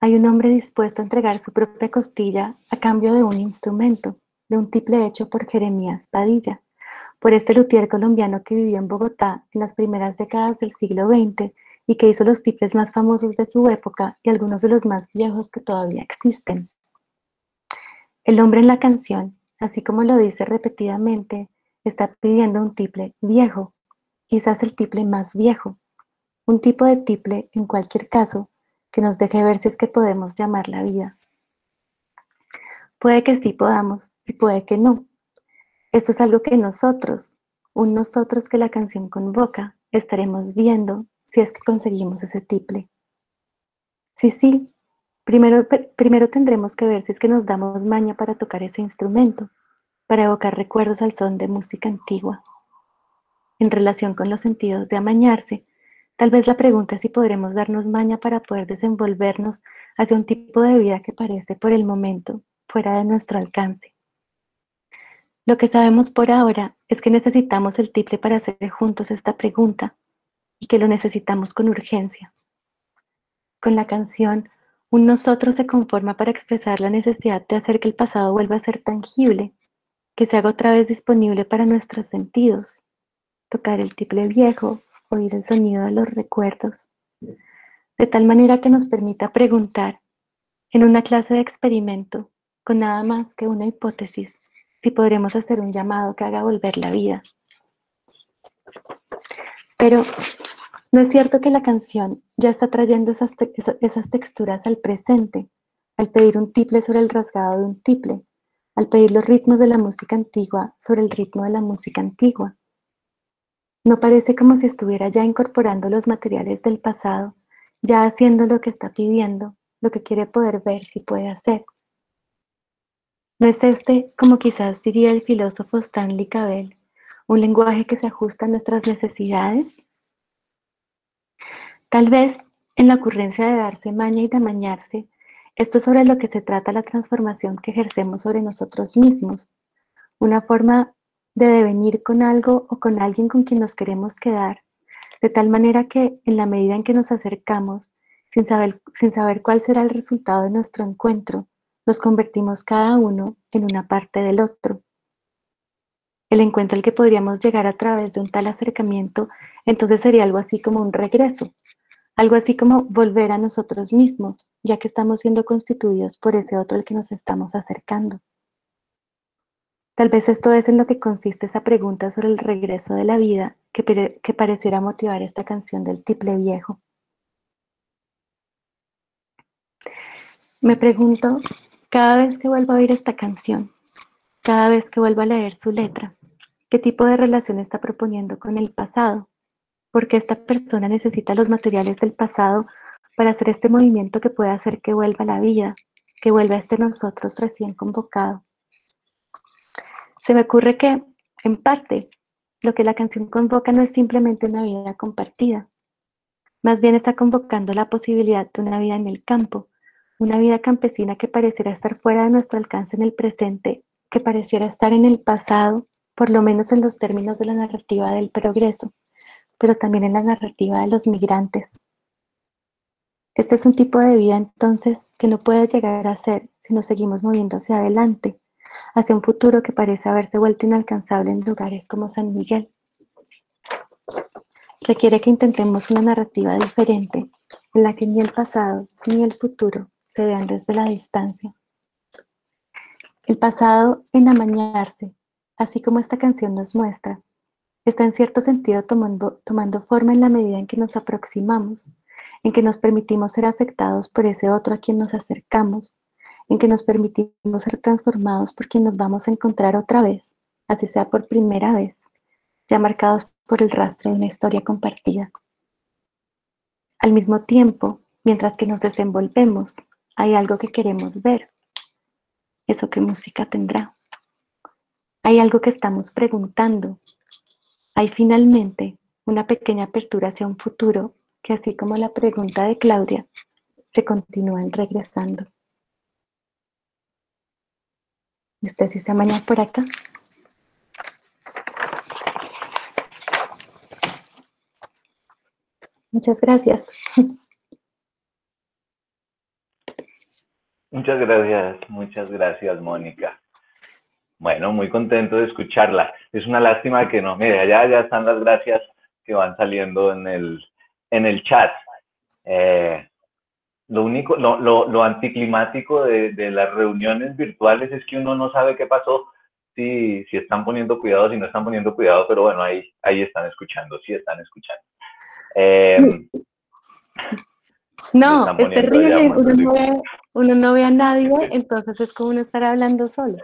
Hay un hombre dispuesto a entregar su propia costilla a cambio de un instrumento, de un tiple hecho por Jeremías Padilla, por este luthier colombiano que vivió en Bogotá en las primeras décadas del siglo veinte y que hizo los tiples más famosos de su época y algunos de los más viejos que todavía existen. El hombre en la canción, así como lo dice repetidamente, está pidiendo un tiple viejo, quizás el tiple más viejo, un tipo de tiple, en cualquier caso, que nos deje ver si es que podemos llamar la vida. Puede que sí podamos y puede que no. Esto es algo que nosotros, un nosotros que la canción convoca, estaremos viendo si es que conseguimos ese tiple. Sí, sí, primero, primero tendremos que ver si es que nos damos maña para tocar ese instrumento, para evocar recuerdos al son de música antigua. En relación con los sentidos de amañarse, tal vez la pregunta es si podremos darnos maña para poder desenvolvernos hacia un tipo de vida que parece por el momento fuera de nuestro alcance. Lo que sabemos por ahora es que necesitamos el tiple para hacer juntos esta pregunta y que lo necesitamos con urgencia. Con la canción, un nosotros se conforma para expresar la necesidad de hacer que el pasado vuelva a ser tangible, que se haga otra vez disponible para nuestros sentidos. Tocar el tiple viejo, oír el sonido de los recuerdos. De tal manera que nos permita preguntar, en una clase de experimento, con nada más que una hipótesis, si podremos hacer un llamado que haga volver la vida. Pero, ¿no es cierto que la canción ya está trayendo esas, te esas texturas al presente, al pedir un tiple sobre el rasgado de un tiple? Al pedir los ritmos de la música antigua sobre el ritmo de la música antigua. No parece como si estuviera ya incorporando los materiales del pasado, ya haciendo lo que está pidiendo, lo que quiere poder ver si puede hacer. No es este, como quizás diría el filósofo Stanley Cavell, un lenguaje que se ajusta a nuestras necesidades. Tal vez, en la ocurrencia de darse maña y de amañarse, esto es sobre lo que se trata la transformación que ejercemos sobre nosotros mismos, una forma de devenir con algo o con alguien con quien nos queremos quedar, de tal manera que en la medida en que nos acercamos, sin saber, sin saber cuál será el resultado de nuestro encuentro, nos convertimos cada uno en una parte del otro. El encuentro al que podríamos llegar a través de un tal acercamiento, entonces sería algo así como un regreso, algo así como volver a nosotros mismos, ya que estamos siendo constituidos por ese otro al que nos estamos acercando. Tal vez esto es en lo que consiste esa pregunta sobre el regreso de la vida que, que pareciera motivar esta canción del tiple viejo. Me pregunto, cada vez que vuelvo a oír esta canción, cada vez que vuelvo a leer su letra, ¿qué tipo de relación está proponiendo con el pasado, porque esta persona necesita los materiales del pasado para hacer este movimiento que puede hacer que vuelva a la vida, que vuelva a este nosotros recién convocado. Se me ocurre que, en parte, lo que la canción convoca no es simplemente una vida compartida, más bien está convocando la posibilidad de una vida en el campo, una vida campesina que pareciera estar fuera de nuestro alcance en el presente, que pareciera estar en el pasado, por lo menos en los términos de la narrativa del progreso, pero también en la narrativa de los migrantes. Este es un tipo de vida, entonces, que no puede llegar a ser si nos seguimos moviendo hacia adelante, hacia un futuro que parece haberse vuelto inalcanzable en lugares como San Miguel. Requiere que intentemos una narrativa diferente, en la que ni el pasado ni el futuro se vean desde la distancia. El pasado en amañarse, así como esta canción nos muestra, está en cierto sentido tomando, tomando forma en la medida en que nos aproximamos, en que nos permitimos ser afectados por ese otro a quien nos acercamos, en que nos permitimos ser transformados por quien nos vamos a encontrar otra vez, así sea por primera vez, ya marcados por el rastro de una historia compartida. Al mismo tiempo, mientras que nos desenvolvemos, hay algo que queremos ver. ¿Eso qué música tendrá? Hay algo que estamos preguntando. Hay finalmente una pequeña apertura hacia un futuro que, así como la pregunta de Claudia, se continúan regresando. ¿Y usted sí está mañana por acá? Muchas gracias. Muchas gracias, muchas gracias, Mónica. Bueno, muy contento de escucharla. Es una lástima que no, mire, allá ya están las gracias que van saliendo en el, en el chat. Eh, lo único, lo, lo, lo anticlimático de, de las reuniones virtuales es que uno no sabe qué pasó, si, si están poniendo cuidado, si no están poniendo cuidado, pero bueno, ahí, ahí están escuchando, sí están escuchando. Eh, no, es terrible, uno no, ve, uno no ve a nadie, entonces es como uno estar hablando solo.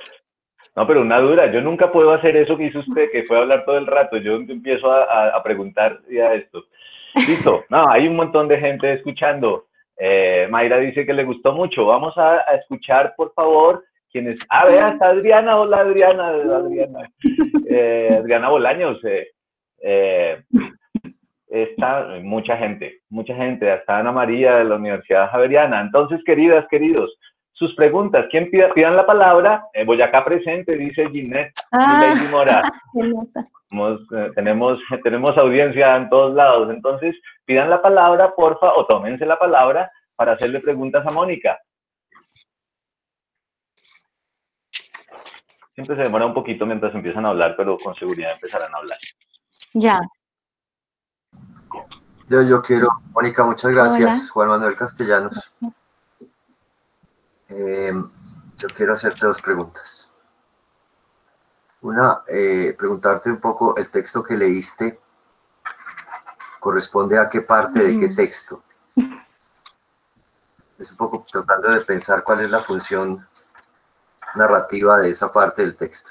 No, pero una dura, yo nunca puedo hacer eso que hizo usted, que fue hablar todo el rato, yo empiezo a, a, a preguntar ya esto. Listo, no, hay un montón de gente escuchando. Eh, Mayra dice que le gustó mucho, vamos a, a escuchar por favor quienes... Ah, veas, Adriana, hola Adriana, Adriana, eh, Adriana Bolaños, eh, eh, está mucha gente, mucha gente, hasta Ana María de la Universidad Javeriana. Entonces, queridas, queridos, sus preguntas, ¿quién pida, pidan la palabra? Eh, Boyacá presente, dice Ginette ah, y Lady Mora. Tenemos, tenemos, tenemos audiencia en todos lados, entonces pidan la palabra, porfa, o tómense la palabra para hacerle preguntas a Mónica. Siempre se demora un poquito mientras empiezan a hablar, pero con seguridad empezarán a hablar. Ya. Yo, yo quiero, Mónica, muchas gracias. Hola. Juan Manuel Castellanos. Eh, yo quiero hacerte dos preguntas. Una, eh, preguntarte un poco, el texto que leíste, ¿corresponde a qué parte de qué texto? Es un poco tratando de pensar cuál es la función narrativa de esa parte del texto.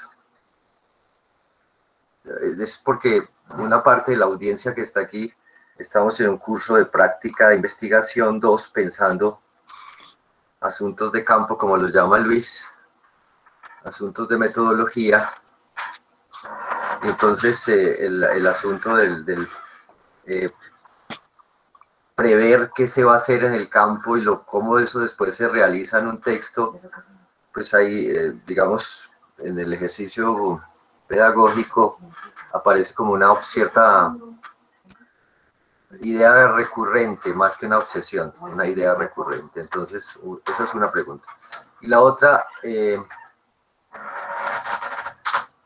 Es porque una parte de la audiencia que está aquí, estamos en un curso de práctica de investigación dos, pensando asuntos de campo, como los llama Luis, asuntos de metodología. Entonces, eh, el, el asunto del, del eh, prever qué se va a hacer en el campo y lo, cómo eso después se realiza en un texto, pues ahí, eh, digamos, en el ejercicio pedagógico aparece como una cierta idea recurrente, más que una obsesión, una idea recurrente. Entonces, esa es una pregunta. Y la otra, eh,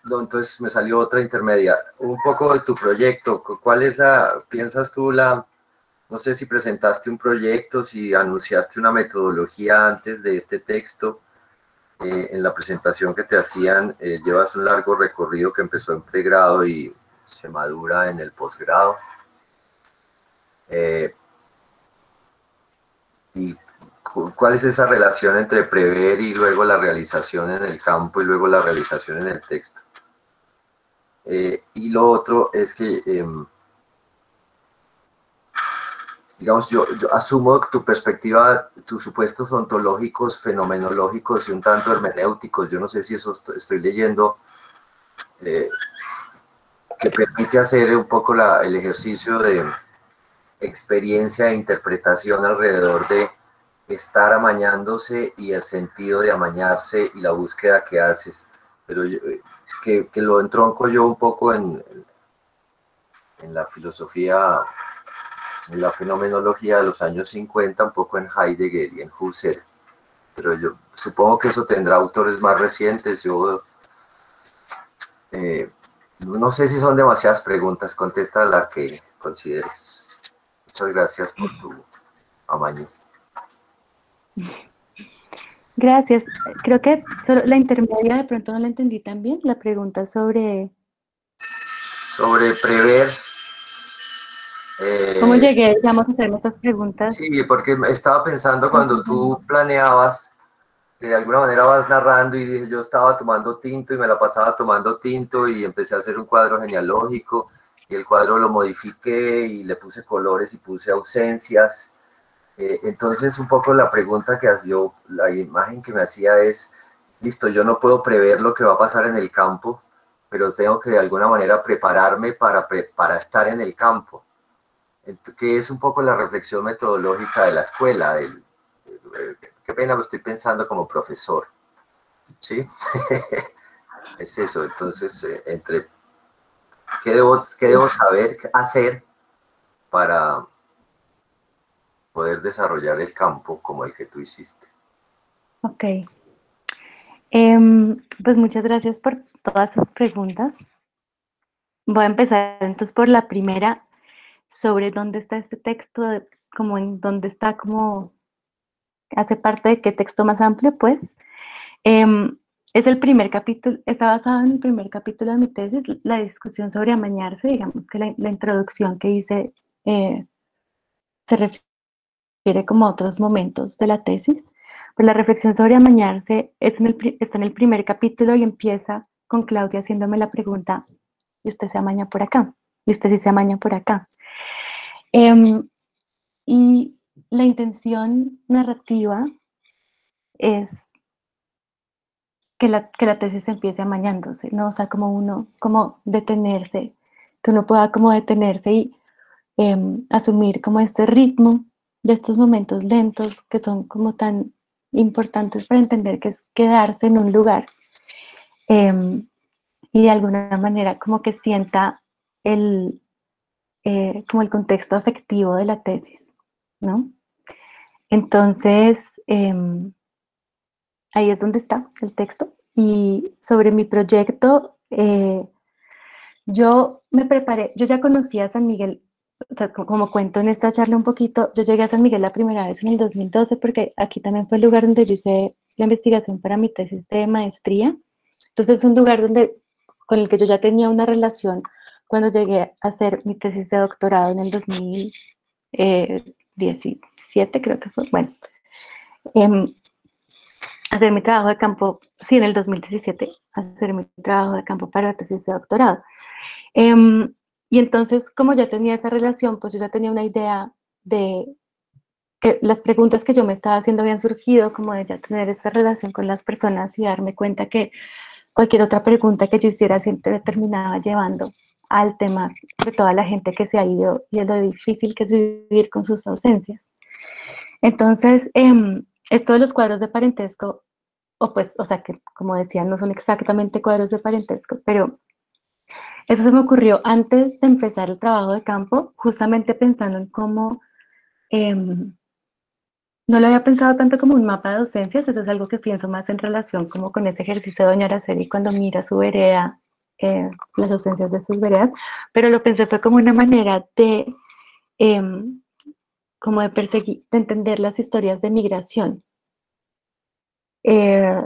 no, entonces me salió otra intermedia. Un poco de tu proyecto, ¿cuál es la, piensas tú la, no sé si presentaste un proyecto, si anunciaste una metodología antes de este texto? Eh, en la presentación que te hacían, eh, llevas un largo recorrido que empezó en pregrado y se madura en el posgrado. Eh, ¿Y cuál es esa relación entre prever y luego la realización en el campo y luego la realización en el texto? Eh, y lo otro es que eh, Digamos, yo, yo asumo tu perspectiva, tus supuestos ontológicos, fenomenológicos y un tanto hermenéuticos. Yo no sé si eso estoy leyendo, eh, que permite hacer un poco la, el ejercicio de experiencia e interpretación alrededor de estar amañándose y el sentido de amañarse y la búsqueda que haces. Pero yo, que, que lo entronco yo un poco en, en la filosofía, en la fenomenología de los años cincuenta, un poco en Heidegger y en Husserl. Pero yo supongo que eso tendrá autores más recientes. Yo eh, no sé si son demasiadas preguntas, contesta la que consideres. Muchas gracias por tu amaño. Gracias. Creo que solo la intermedia de pronto no la entendí tan bien. La pregunta sobre... Sobre prever... Eh, ¿Cómo llegué, digamos, a hacerme estas preguntas? Sí, porque estaba pensando cuando tú planeabas, que de alguna manera vas narrando y dije, yo estaba tomando tinto y me la pasaba tomando tinto y empecé a hacer un cuadro genealógico y el cuadro lo modifiqué y le puse colores y puse ausencias. Entonces, un poco la pregunta que yo, la imagen que me hacía es, listo, yo no puedo prever lo que va a pasar en el campo, pero tengo que de alguna manera prepararme para, para estar en el campo, que es un poco la reflexión metodológica de la escuela. Del, del, qué pena, me estoy pensando como profesor, ¿sí? Es eso, entonces, entre qué debo, qué debo saber hacer para... poder desarrollar el campo como el que tú hiciste. Ok. Eh, pues muchas gracias por todas sus preguntas. Voy a empezar entonces por la primera, sobre dónde está este texto, como en dónde está, como hace parte de qué texto más amplio, pues. Eh, es el primer capítulo, está basado en el primer capítulo de mi tesis, la discusión sobre amañarse, digamos que la, la introducción que hice eh, se refiere como otros momentos de la tesis, pues la reflexión sobre amañarse es en el, está en el primer capítulo y empieza con Claudia haciéndome la pregunta, ¿y usted se amaña por acá? ¿Y usted sí se amaña por acá? Eh, y la intención narrativa es que la, que la tesis empiece amañándose, ¿no? O sea, como uno, como detenerse, que uno pueda como detenerse y eh, asumir como este ritmo de estos momentos lentos que son como tan importantes para entender que es quedarse en un lugar eh, y de alguna manera como que sienta el, eh, como el contexto afectivo de la tesis, ¿no? Entonces, eh, ahí es donde está el texto. Y sobre mi proyecto, eh, yo me preparé, yo ya conocía a San Miguel. O sea, como cuento en esta charla un poquito, yo llegué a San Miguel la primera vez en el dos mil doce porque aquí también fue el lugar donde yo hice la investigación para mi tesis de maestría. Entonces es un lugar donde, con el que yo ya tenía una relación cuando llegué a hacer mi tesis de doctorado en el dos mil diecisiete, creo que fue, bueno. Eh, hacer mi trabajo de campo, sí, en el dos mil diecisiete, hacer mi trabajo de campo para la tesis de doctorado. Eh, Y entonces, como ya tenía esa relación, pues yo ya tenía una idea de que las preguntas que yo me estaba haciendo habían surgido, como de ya tener esa relación con las personas y darme cuenta que cualquier otra pregunta que yo hiciera siempre terminaba llevando al tema de toda la gente que se ha ido y de lo difícil que es vivir con sus ausencias. Entonces, eh, esto de los cuadros de parentesco, o pues, o sea, que como decía, no son exactamente cuadros de parentesco, pero... Eso se me ocurrió antes de empezar el trabajo de campo, justamente pensando en cómo, eh, no lo había pensado tanto como un mapa de ausencias, eso es algo que pienso más en relación como con ese ejercicio de doña Araceli cuando mira su vereda, eh, las ausencias de sus veredas, pero lo pensé fue como una manera de, eh, como de perseguir, de entender las historias de migración. Eh,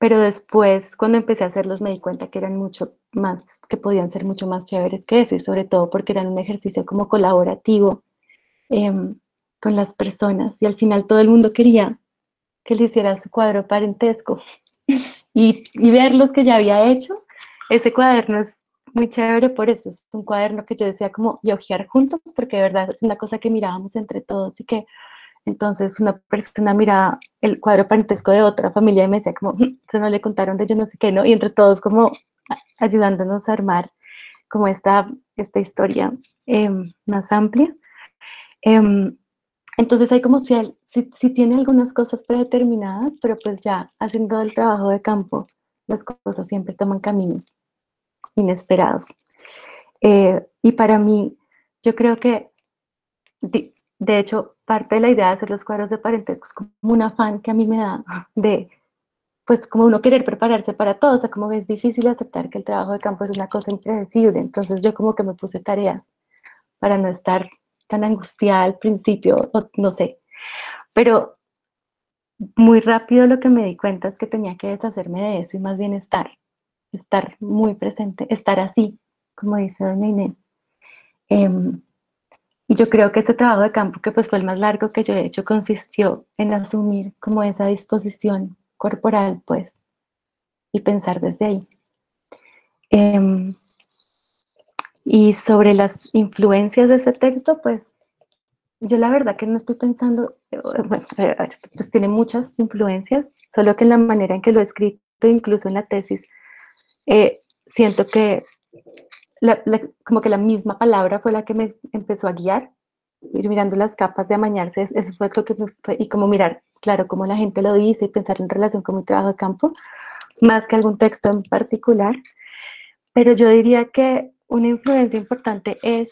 Pero después, cuando empecé a hacerlos, me di cuenta que eran mucho más, que podían ser mucho más chéveres que eso, y sobre todo porque eran un ejercicio como colaborativo eh, con las personas. Y al final todo el mundo quería que le hiciera su cuadro parentesco. Y, y ver los que ya había hecho, ese cuaderno es muy chévere por eso. Es un cuaderno que yo decía como y ojear juntos, porque de verdad es una cosa que mirábamos entre todos y que entonces una persona miraba el cuadro parentesco de otra familia y me decía como, eso no le contaron de yo no sé qué, ¿no? Y entre todos como ayudándonos a armar como esta, esta historia eh, más amplia. Eh, entonces hay como si, si, si tiene algunas cosas predeterminadas, pero pues ya haciendo el trabajo de campo, las cosas siempre toman caminos inesperados. Eh, y para mí, yo creo que, de, de hecho, parte de la idea de hacer los cuadros de parentescos es como un afán que a mí me da de, pues, como uno querer prepararse para todo. O sea, como es difícil aceptar que el trabajo de campo es una cosa impredecible. Entonces, yo como que me puse tareas para no estar tan angustiada al principio, o, no sé. Pero muy rápido lo que me di cuenta es que tenía que deshacerme de eso y más bien estar. Estar muy presente, estar así, como dice doña Inés. Eh, y yo creo que este trabajo de campo, que pues fue el más largo que yo he hecho, consistió en asumir como esa disposición corporal, pues, y pensar desde ahí. Eh, y sobre las influencias de ese texto, pues, yo la verdad que no estoy pensando, bueno, pues tiene muchas influencias, solo que en la manera en que lo he escrito, incluso en la tesis, Eh, siento que la, la, como que la misma palabra fue la que me empezó a guiar, ir mirando las capas de amañarse, eso fue lo que me fue, y como mirar, claro, cómo la gente lo dice y pensar en relación con mi trabajo de campo, más que algún texto en particular. Pero yo diría que una influencia importante es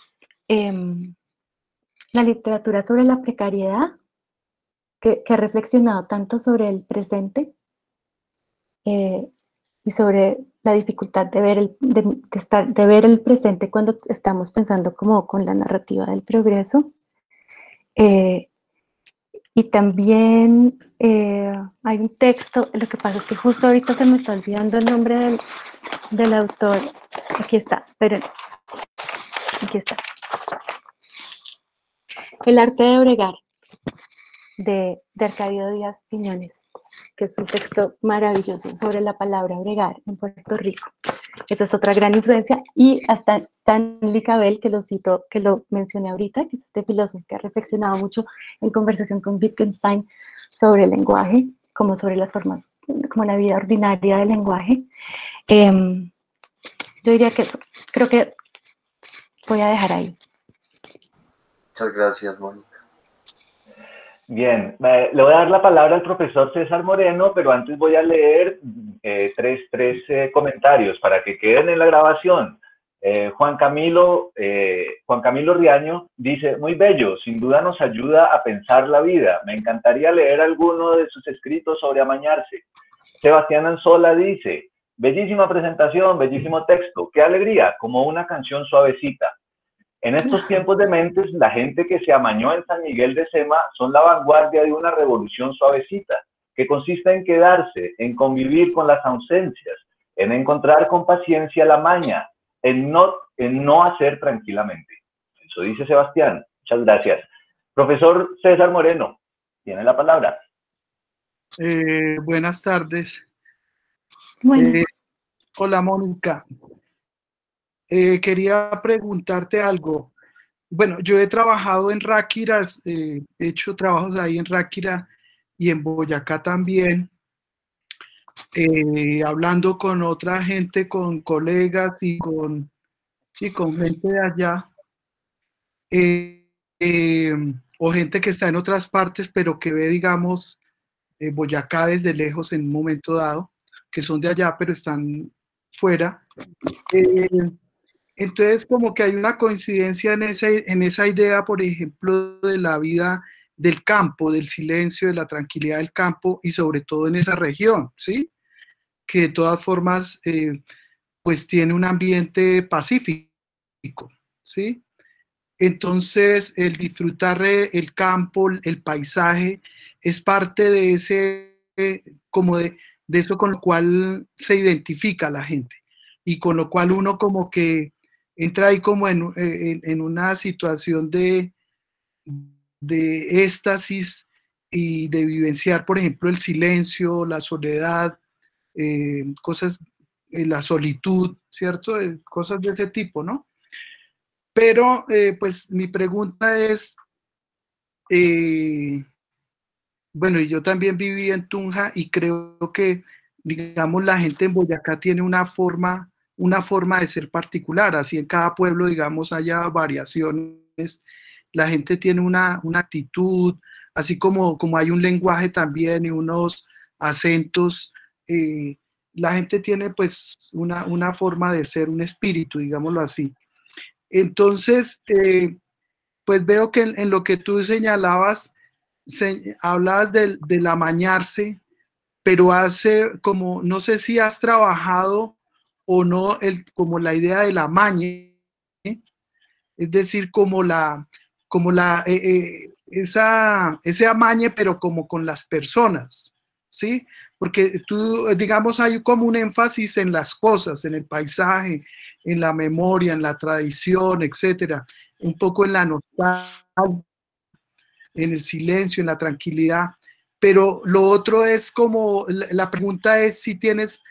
eh, la literatura sobre la precariedad, que, que ha reflexionado tanto sobre el presente, eh, y sobre la dificultad de ver, el, de, de, estar, de ver el presente cuando estamos pensando como con la narrativa del progreso. Eh, y también eh, hay un texto, lo que pasa es que justo ahorita se me está olvidando el nombre del, del autor. Aquí está, pero aquí está. El arte de bregar, de, de Arcadio Díaz Quiñones, que es un texto maravilloso sobre la palabra bregar en Puerto Rico. Esa es otra gran influencia. Y hasta Stanley Cavell, que lo cito, que lo mencioné ahorita, que es este filósofo que ha reflexionado mucho en conversación con Wittgenstein sobre el lenguaje, como sobre las formas, como la vida ordinaria del lenguaje. Eh, yo diría que eso, creo que voy a dejar ahí. Muchas gracias, Mónica. Bien, eh, le voy a dar la palabra al profesor César Moreno, pero antes voy a leer eh, tres, tres eh, comentarios para que queden en la grabación. Eh, Juan Camilo, eh, Juan Camilo Riaño dice, muy bello, sin duda nos ayuda a pensar la vida. Me encantaría leer alguno de sus escritos sobre amañarse. Sebastián Anzola dice, bellísima presentación, bellísimo texto, qué alegría, como una canción suavecita. En estos tiempos de mentes, la gente que se amañó en San Miguel de Sema son la vanguardia de una revolución suavecita, que consiste en quedarse, en convivir con las ausencias, en encontrar con paciencia la maña, en no, en no hacer tranquilamente. Eso dice Sebastián. Muchas gracias. Profesor César Moreno, tiene la palabra. Eh, buenas tardes. Bueno. Eh, hola, Mónica. Eh, quería preguntarte algo. Bueno, yo he trabajado en Ráquira, eh, he hecho trabajos ahí en Ráquira y en Boyacá también, eh, hablando con otra gente, con colegas y con, sí, con gente de allá, eh, eh, o gente que está en otras partes, pero que ve, digamos, eh, Boyacá desde lejos en un momento dado, que son de allá, pero están fuera. Eh, Entonces, como que hay una coincidencia en, ese, en esa idea, por ejemplo, de la vida del campo, del silencio, de la tranquilidad del campo y sobre todo en esa región, ¿sí? Que de todas formas, eh, pues tiene un ambiente pacífico, ¿sí? Entonces, el disfrutar el campo, el paisaje, es parte de ese, eh, como de, de eso con lo cual se identifica la gente y con lo cual uno como que entra ahí como en, en, en una situación de, de éxtasis y de vivenciar, por ejemplo, el silencio, la soledad, eh, cosas la solitud, ¿cierto? Eh, cosas de ese tipo, ¿no? Pero, eh, pues, mi pregunta es, eh, bueno, yo también viví en Tunja y creo que, digamos, la gente en Boyacá tiene una forma, una forma de ser particular, así en cada pueblo, digamos, haya variaciones, la gente tiene una, una actitud, así como, como hay un lenguaje también y unos acentos, eh, la gente tiene, pues, una, una forma de ser, un espíritu, digámoslo así. Entonces, eh, pues veo que en, en lo que tú señalabas, se, hablabas del, del amañarse, pero hace como, no sé si has trabajado o no, el, como la idea del amañe, ¿eh? Es decir, como la, como la, eh, eh, esa, ese amañe, pero como con las personas, ¿sí? Porque tú, digamos, hay como un énfasis en las cosas, en el paisaje, en la memoria, en la tradición, etcétera, un poco en la nostalgia, en el silencio, en la tranquilidad, pero lo otro es como, la pregunta es si tienes,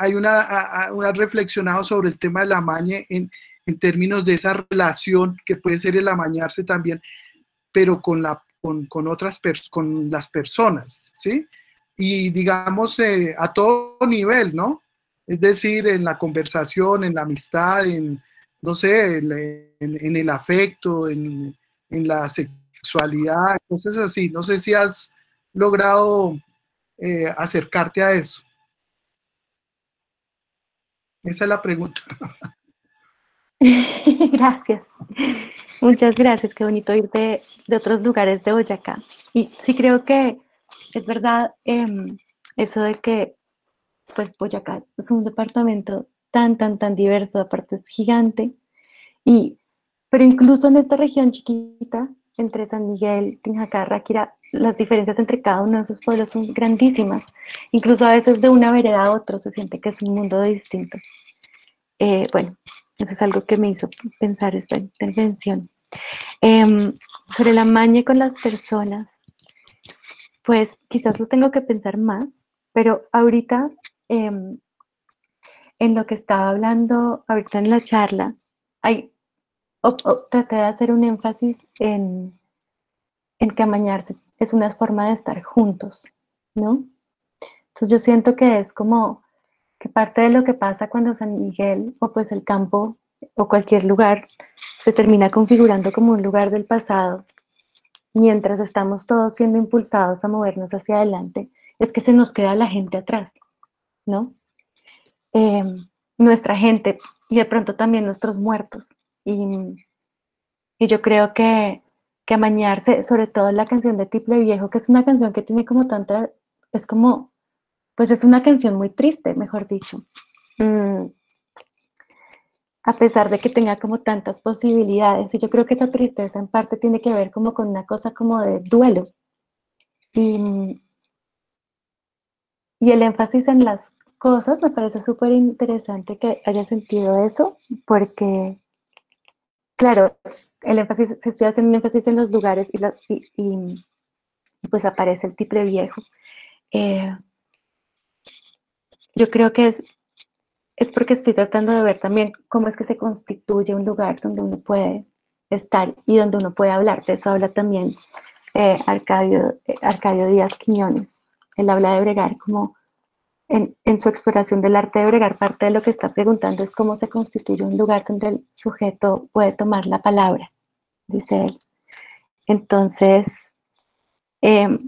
hay una, una reflexionado sobre el tema del amañe en, en términos de esa relación que puede ser el amañarse también, pero con, la, con, con, otras con las personas, ¿sí? Y digamos eh, a todo nivel, ¿no? Es decir, en la conversación, en la amistad, en, no sé, en, en, en el afecto, en, en la sexualidad, cosas así. No sé si has logrado eh, acercarte a eso. Esa es la pregunta. Gracias. Muchas gracias. Qué bonito ir de, de otros lugares de Boyacá. Y sí creo que es verdad eh, eso de que pues Boyacá es un departamento tan, tan, tan diverso, aparte es gigante, y, pero incluso en esta región chiquita, entre San Miguel, Tinjacá, Ráquira, las diferencias entre cada uno de esos pueblos son grandísimas, incluso a veces de una vereda a otro se siente que es un mundo distinto. Eh, bueno, eso es algo que me hizo pensar esta intervención. Eh, sobre el amañe con las personas, pues quizás lo tengo que pensar más, pero ahorita eh, en lo que estaba hablando, ahorita en la charla, hay, oh, oh, traté de hacer un énfasis en, en que amañarse es una forma de estar juntos, ¿no? Entonces yo siento que es como que parte de lo que pasa cuando San Miguel o pues el campo o cualquier lugar se termina configurando como un lugar del pasado, mientras estamos todos siendo impulsados a movernos hacia adelante, es que se nos queda la gente atrás, ¿no? Eh, nuestra gente y de pronto también nuestros muertos. Y, y yo creo que, que amañarse, sobre todo la canción de Tiple Viejo, que es una canción que tiene como tanta, es como, pues es una canción muy triste, mejor dicho. Mm. A pesar de que tenga como tantas posibilidades, y yo creo que esa tristeza en parte tiene que ver como con una cosa como de duelo, y, y el énfasis en las cosas me parece súper interesante que haya sentido eso, porque, claro, el énfasis, se estoy haciendo un énfasis en los lugares, y, la, y, y, y pues aparece el Tiple Viejo. Eh, yo creo que es, es porque estoy tratando de ver también cómo es que se constituye un lugar donde uno puede estar y donde uno puede hablar. De eso habla también eh, Arcadio, eh, Arcadio Díaz Quiñones. Él habla de bregar como en, en su exploración del arte de bregar. Parte de lo que está preguntando es cómo se constituye un lugar donde el sujeto puede tomar la palabra, dice él. Entonces, eh,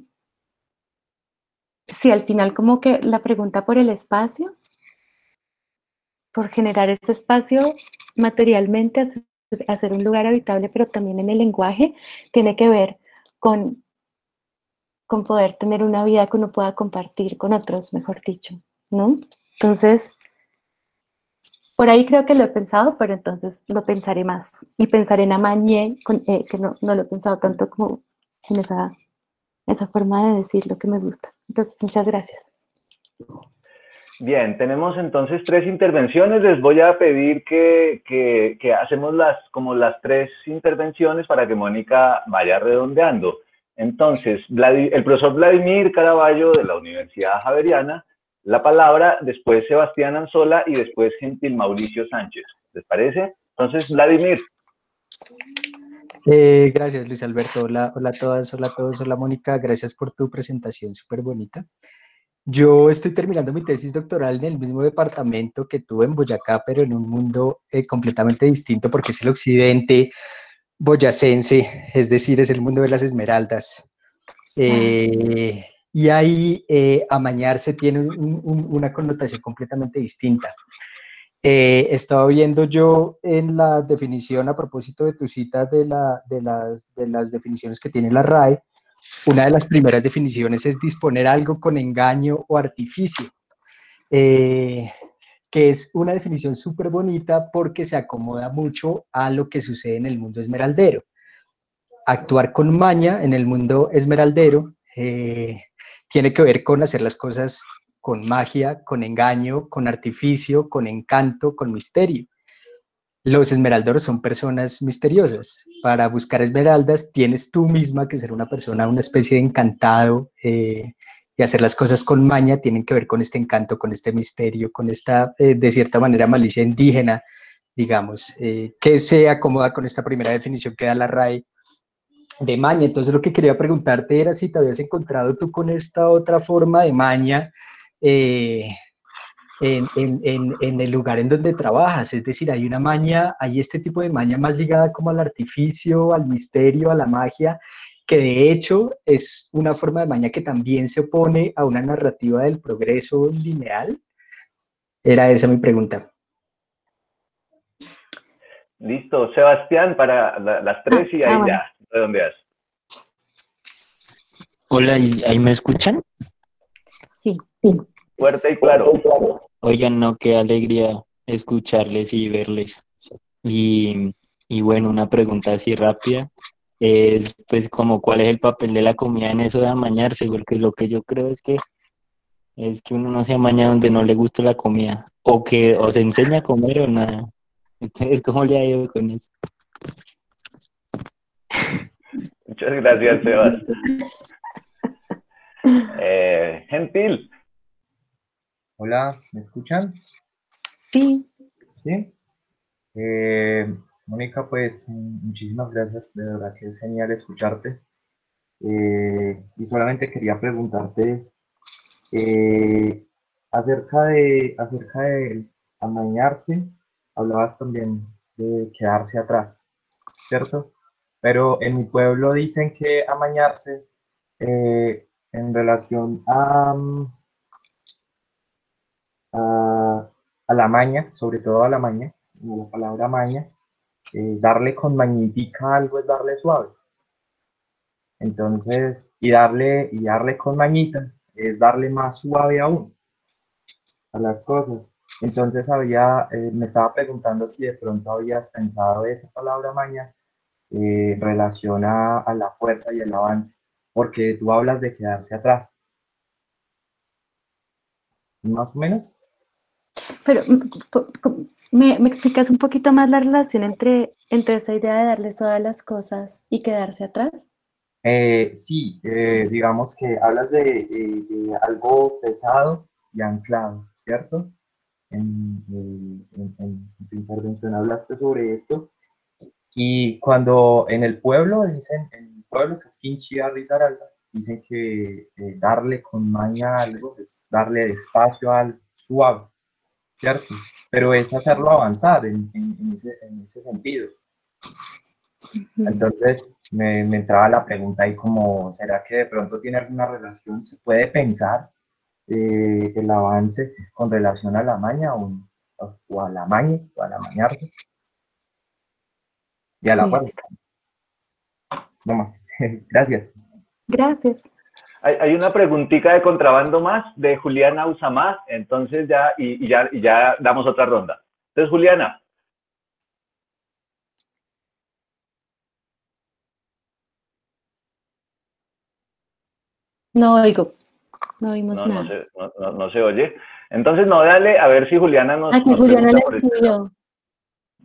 sí, al final como que la pregunta por el espacio, por generar este espacio materialmente, hacer, hacer un lugar habitable, pero también en el lenguaje, tiene que ver con, con poder tener una vida que uno pueda compartir con otros, mejor dicho, ¿no? Entonces, por ahí creo que lo he pensado, pero entonces lo pensaré más. Y pensaré en amañé, con, eh, que no, no lo he pensado tanto como en esa, esa forma de decir lo que me gusta. Entonces, muchas gracias. Bien, tenemos entonces tres intervenciones. Les voy a pedir que, que, que hacemos las, como las tres intervenciones para que Mónica vaya redondeando. Entonces, el profesor Vladimir Caraballo de la Universidad Javeriana, la palabra, después Sebastián Anzola y después Gentil Mauricio Sánchez. ¿Les parece? Entonces, Vladimir. Eh, gracias, Luis Alberto. Hola, hola a todas, hola a todos, hola Mónica. Gracias por tu presentación súper bonita. Yo estoy terminando mi tesis doctoral en el mismo departamento que tú en Boyacá, pero en un mundo eh, completamente distinto, porque es el occidente boyacense, es decir, es el mundo de las esmeraldas. Eh, y ahí eh, amañarse tiene un, un, una connotación completamente distinta. Eh, estaba viendo yo en la definición, a propósito de tu cita, de, la, de, las, de las definiciones que tiene la R A E, una de las primeras definiciones es disponer algo con engaño o artificio, eh, que es una definición súper bonita porque se acomoda mucho a lo que sucede en el mundo esmeraldero. Actuar con maña en el mundo esmeraldero eh, tiene que ver con hacer las cosas con magia, con engaño, con artificio, con encanto, con misterio. Los esmeralderos son personas misteriosas. Para buscar esmeraldas tienes tú misma que ser una persona, una especie de encantado, eh, y hacer las cosas con maña tienen que ver con este encanto, con este misterio, con esta, eh, de cierta manera, malicia indígena, digamos, eh, que se acomoda con esta primera definición que da la R A E de maña. Entonces lo que quería preguntarte era si te habías encontrado tú con esta otra forma de maña, Eh, en, en, en, en el lugar en donde trabajas, es decir, hay una maña, hay este tipo de maña más ligada como al artificio, al misterio, a la magia, que de hecho es una forma de maña que también se opone a una narrativa del progreso lineal. Era esa mi pregunta. Listo, Sebastián, para la, las tres y ahí ah, bueno. ya, redondeas. Hola, ¿y ahí me escuchan? Sí, sí. Fuerte y claro. Oigan, no, qué alegría escucharles y verles. Y, y bueno, una pregunta así rápida es, pues, como cuál es el papel de la comida en eso de amañarse, porque lo que yo creo es que es que uno no se amaña donde no le gusta la comida, o que o se enseña a comer o nada. Entonces, ¿cómo le ha ido con eso? Muchas gracias, Sebastián. Eh, Gentil. Hola, ¿me escuchan? Sí. Sí. Eh, Mónica, pues muchísimas gracias, de verdad que es genial escucharte. Eh, y solamente quería preguntarte eh, acerca de acerca de amañarse. Hablabas también de quedarse atrás, ¿cierto? Pero en mi pueblo dicen que amañarse eh, en relación a, a, a la maña, sobre todo a la maña, la palabra maña, eh, darle con mañitica algo es darle suave. Entonces, y darle, y darle con mañita es darle más suave aún a las cosas. Entonces había, eh, me estaba preguntando si de pronto habías pensado esa palabra maña eh, en relación a, a la fuerza y el avance, porque tú hablas de quedarse atrás. ¿Más o menos? Pero, ¿me, me explicas un poquito más la relación entre, entre esa idea de darle suave a las cosas y quedarse atrás? Eh, sí, eh, digamos que hablas de, eh, de algo pesado y anclado, ¿cierto? En, en, en, en tu intervención hablaste sobre esto. Y cuando en el pueblo dicen... En, pueblo que es Quinchía, Risaralda, dicen que eh, darle con maña algo es darle despacio al suave, ¿cierto? Pero es hacerlo avanzar en, en, en, ese, en ese sentido. Entonces me, me entraba la pregunta ahí como, ¿será que de pronto tiene alguna relación? ¿Se puede pensar eh, el avance con relación a la maña o, o a la maña, o a la mañarse? Y a la fuerza. No más. Gracias. Gracias. Hay, hay una preguntita de contrabando más de Juliana Usama, entonces ya y, y ya y ya damos otra ronda. Entonces, Juliana. No oigo, no oímos no, nada. No se, no, no, no se oye. Entonces, no, dale a ver si Juliana nos... Aquí nos Juliana la escribió.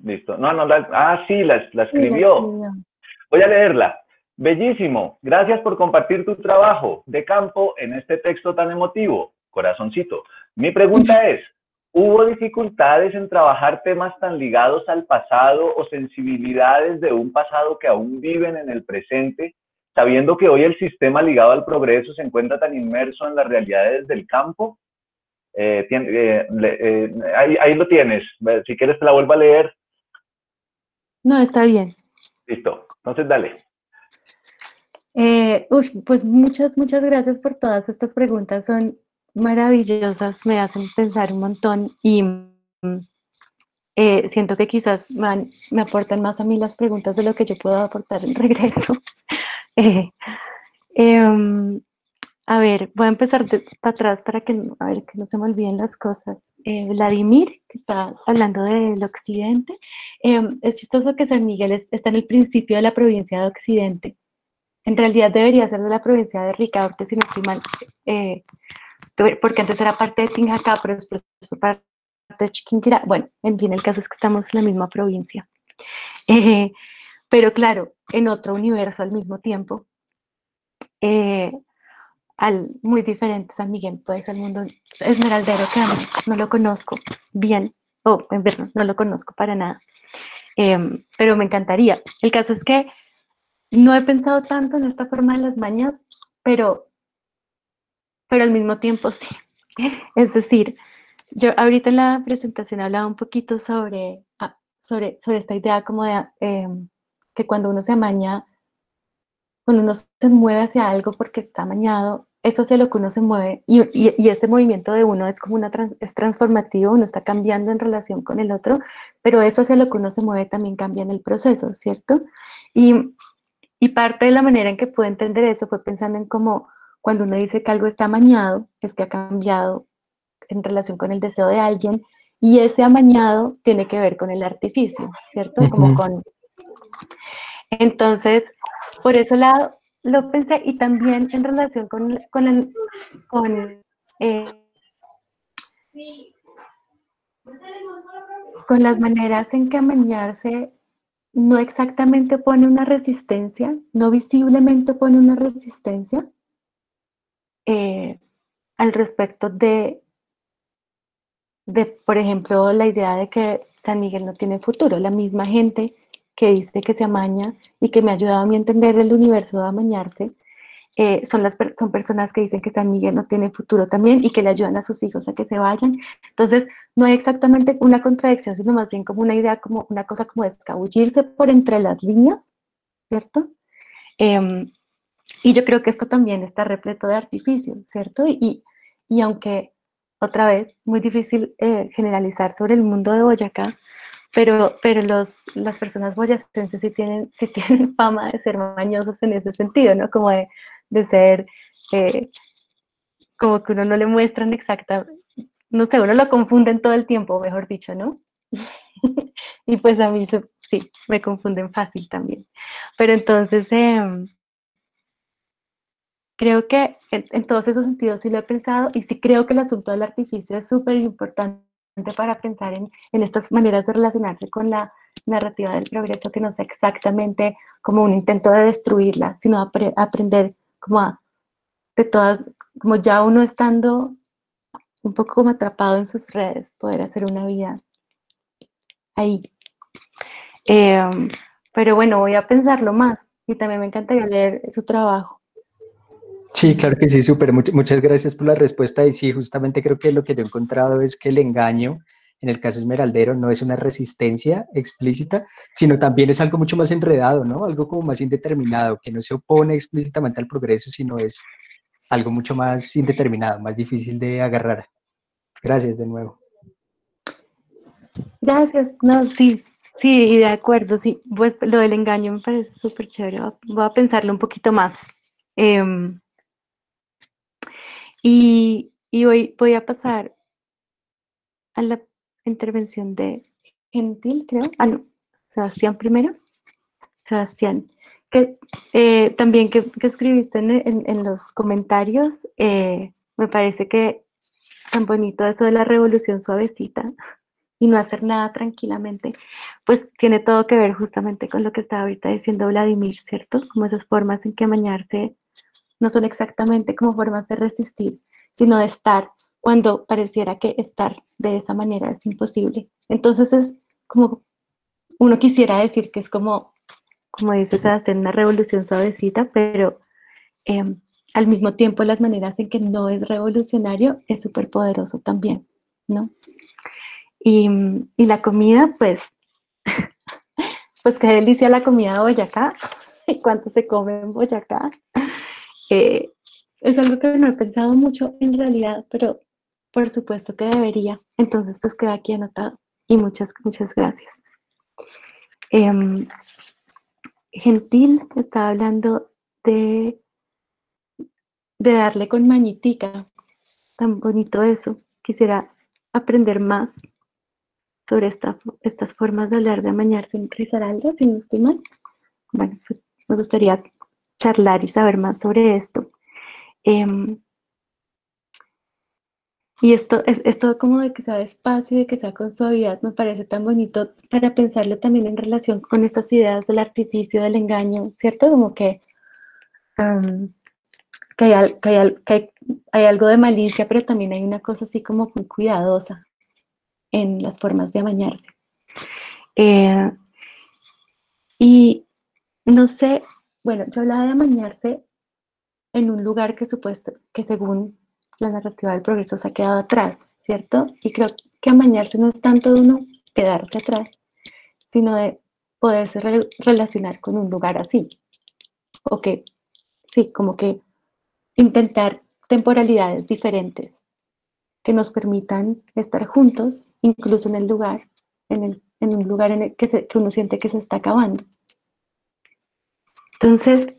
Listo. No, no, la, ah, sí, la, la escribió. Sí, la escribió. Voy a leerla. Bellísimo, gracias por compartir tu trabajo de campo en este texto tan emotivo, corazoncito. Mi pregunta es, ¿hubo dificultades en trabajar temas tan ligados al pasado o sensibilidades de un pasado que aún viven en el presente, sabiendo que hoy el sistema ligado al progreso se encuentra tan inmerso en las realidades del campo? Eh, tiene, eh, eh, ahí, ahí lo tienes, si quieres te la vuelvo a leer. No, está bien. Listo, entonces dale. Eh, uy, pues muchas, muchas gracias por todas estas preguntas, son maravillosas, me hacen pensar un montón y eh, siento que quizás man, me aportan más a mí las preguntas de lo que yo puedo aportar en regreso. eh, eh, a ver, voy a empezar de, para atrás para que, a ver, que no se me olviden las cosas. Eh, Vladimir, que está hablando del occidente, eh, es chistoso que San Miguel es, está en el principio de la provincia de Occidente. En realidad debería ser de la provincia de Ricaurte, si no estoy mal, eh, porque antes era parte de Tinjacá, pero después fue parte de Chiquinquirá. Bueno, en fin, el caso es que estamos en la misma provincia. Eh, pero claro, en otro universo al mismo tiempo, eh, al, muy diferente San Miguel, pues al mundo esmeraldero que amo, no lo conozco bien, o en verdad no lo conozco para nada, eh, pero me encantaría. El caso es que no he pensado tanto en esta forma de las mañas, pero, pero al mismo tiempo sí. Es decir, yo ahorita en la presentación hablaba un poquito sobre, sobre, sobre esta idea como de eh, que cuando uno se amaña, cuando uno se mueve hacia algo porque está amañado, eso hacia lo que uno se mueve, y, y, y este movimiento de uno es como una trans, es transformativo, uno está cambiando en relación con el otro, pero eso hacia lo que uno se mueve también cambia en el proceso, ¿cierto? Y... Y parte de la manera en que pude entender eso fue pensando en cómo cuando uno dice que algo está amañado, es que ha cambiado en relación con el deseo de alguien, y ese amañado tiene que ver con el artificio, ¿cierto? Como con... Entonces, por ese lado lo pensé, y también en relación con... con, la, con eh, con las maneras en que amañarse no exactamente pone una resistencia, no visiblemente pone una resistencia eh, al respecto de, de, por ejemplo, la idea de que San Miguel no tiene futuro. La misma gente que dice que se amaña y que me ha ayudado a mí a entender el universo de amañarse, eh, son, las, son personas que dicen que San Miguel no tiene futuro también y que le ayudan a sus hijos a que se vayan. Entonces, no hay exactamente una contradicción, sino más bien como una idea, como una cosa como de escabullirse por entre las líneas, ¿cierto? Eh, y yo creo que esto también está repleto de artificio, ¿cierto? Y, y aunque, otra vez, muy difícil eh, generalizar sobre el mundo de Boyacá, pero, pero los, las personas boyacenses sí tienen, sí tienen fama de ser mañosos en ese sentido, ¿no? Como de, de ser, eh, como que uno no le muestran exactamente, no sé, uno lo confunden todo el tiempo, mejor dicho, ¿no? Y pues a mí sí, me confunden fácil también. Pero entonces, eh, creo que en, en todos esos sentidos sí lo he pensado, y sí creo que el asunto del artificio es súper importante para pensar en, en estas maneras de relacionarse con la narrativa del progreso, que no sea exactamente como un intento de destruirla, sino apre, aprender como a, de todas, como ya uno estando un poco como atrapado en sus redes, poder hacer una vida ahí. Eh, pero bueno, voy a pensarlo más, y también me encantaría leer su trabajo. Sí, claro que sí, súper. Muchas gracias por la respuesta, y sí, justamente creo que lo que yo he encontrado es que el engaño, en el caso esmeraldero, no es una resistencia explícita, sino también es algo mucho más enredado, ¿no? Algo como más indeterminado, que no se opone explícitamente al progreso, sino es algo mucho más indeterminado, más difícil de agarrar. Gracias de nuevo. Gracias, no, sí, sí, de acuerdo, sí, pues lo del engaño me parece súper chévere, voy a pensarlo un poquito más. Eh, y y hoy voy a pasar a la intervención de Gentil, creo, ah no, Sebastián primero, Sebastián. Que, eh, también que, que escribiste en, en, en los comentarios, eh, me parece que tan bonito eso de la revolución suavecita y no hacer nada tranquilamente, pues tiene todo que ver justamente con lo que estaba ahorita diciendo Vladimir, ¿cierto? Como esas formas en que amañarse no son exactamente como formas de resistir, sino de estar, cuando pareciera que estar de esa manera es imposible. Entonces es como, uno quisiera decir que es como, como dice Sebastián, una revolución suavecita, pero eh, al mismo tiempo las maneras en que no es revolucionario es súper poderoso también, ¿no? Y, y la comida, pues, pues qué delicia la comida de Boyacá, y cuánto se come en Boyacá. Eh, es algo que no he pensado mucho en realidad, pero por supuesto que debería. Entonces, pues queda aquí anotado. Y muchas, muchas gracias. Eh, Gentil estaba hablando de, de darle con mañitica. Tan bonito eso. Quisiera aprender más sobre esta, estas formas de hablar de amañarse en Risaralda, si no estoy mal. Bueno, pues me gustaría charlar y saber más sobre esto. Eh, y esto, es, esto como de que sea despacio, de que sea con suavidad, me parece tan bonito para pensarlo también en relación con estas ideas del artificio, del engaño, ¿cierto? Como que, um, que, hay, que, hay, que hay, hay algo de malicia, pero también hay una cosa así como muy cuidadosa en las formas de amañarse. Eh, y no sé, bueno, yo hablaba de amañarse en un lugar que supuesto que según la narrativa del progreso se ha quedado atrás, ¿cierto? Y creo que amañarse no es tanto de uno quedarse atrás, sino de poderse re relacionar con un lugar así. O que, sí, como que intentar temporalidades diferentes que nos permitan estar juntos, incluso en el lugar, en, el, en un lugar en el que, se, que uno siente que se está acabando. Entonces,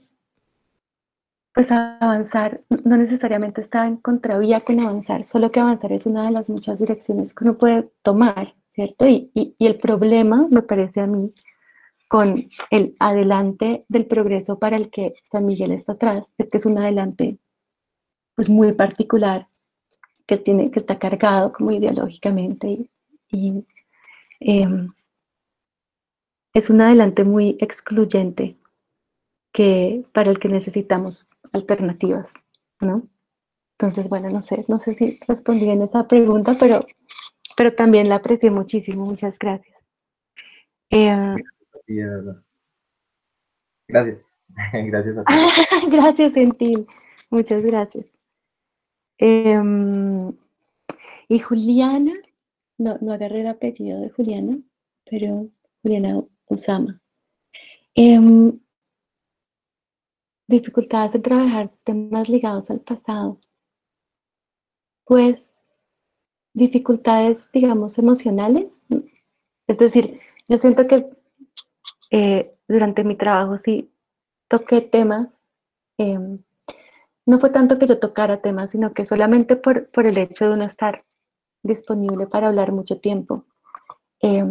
pues avanzar no necesariamente está en contravía con avanzar, solo que avanzar es una de las muchas direcciones que uno puede tomar, ¿cierto? Y, y, y el problema, me parece a mí, con el adelante del progreso para el que San Miguel está atrás, es que es un adelante pues muy particular, que, tiene, que está cargado como ideológicamente y, y eh, es un adelante muy excluyente que, para el que necesitamos alternativas, ¿no? Entonces, bueno, no sé, no sé si respondí en esa pregunta, pero, pero también la aprecié muchísimo, muchas gracias. Eh, gracias, gracias a ti. Gracias, Gentil, muchas gracias. Eh, y Juliana, no, no agarré el apellido de Juliana, pero Juliana Usama. Eh, Dificultades en trabajar temas ligados al pasado. Pues, dificultades, digamos, emocionales. Es decir, yo siento que eh, durante mi trabajo sí toqué temas. Eh, no fue tanto que yo tocara temas, sino que solamente por, por el hecho de uno estar disponible para hablar mucho tiempo. Eh,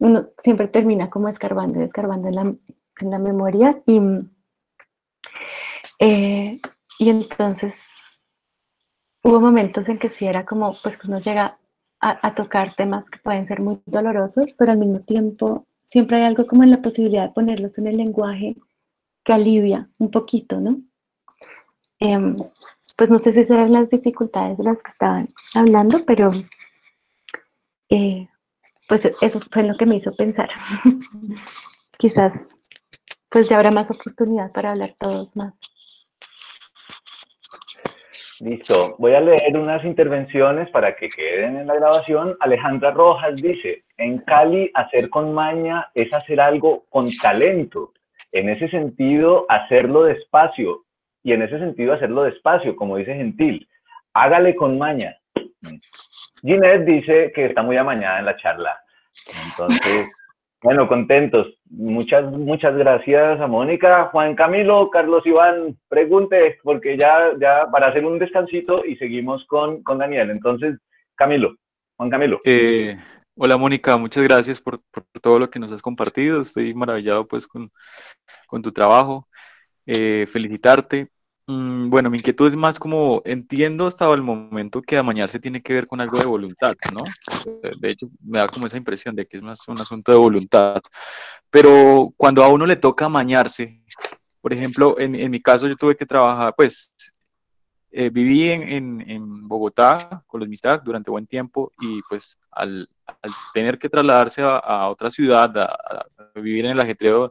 uno siempre termina como escarbando y escarbando en la, en la memoria y... Eh, y entonces hubo momentos en que sí era como, pues que uno llega a, a tocar temas que pueden ser muy dolorosos, pero al mismo tiempo siempre hay algo como en la posibilidad de ponerlos en el lenguaje que alivia un poquito, ¿no? Eh, pues no sé si serán las dificultades de las que estaban hablando, pero eh, pues eso fue lo que me hizo pensar. Quizás pues ya habrá más oportunidad para hablar todos más. Listo. Voy a leer unas intervenciones para que queden en la grabación. Alejandra Rojas dice, en Cali hacer con maña es hacer algo con talento. En ese sentido, hacerlo despacio. Y en ese sentido, hacerlo despacio, como dice Gentil. Hágale con maña. Ginette dice que está muy amañada en la charla. Entonces, bueno, contentos. Muchas, muchas gracias a Mónica, Juan Camilo, Carlos Iván, pregunte, porque ya, ya para hacer un descansito y seguimos con, con Daniel. Entonces, Camilo, Juan Camilo. Eh, hola Mónica, muchas gracias por, por todo lo que nos has compartido, estoy maravillado pues con, con tu trabajo, eh, felicitarte. Mm, bueno, mi inquietud es más como, entiendo hasta el momento que amañarse tiene que ver con algo de voluntad, ¿no? De hecho, me da como esa impresión de que es más un asunto de voluntad. Pero cuando a uno le toca amañarse, por ejemplo, en, en mi caso yo tuve que trabajar, pues, Eh, viví en, en, en Bogotá con los MISAC durante buen tiempo y pues al, al tener que trasladarse a, a otra ciudad, a, a vivir en el ajetreo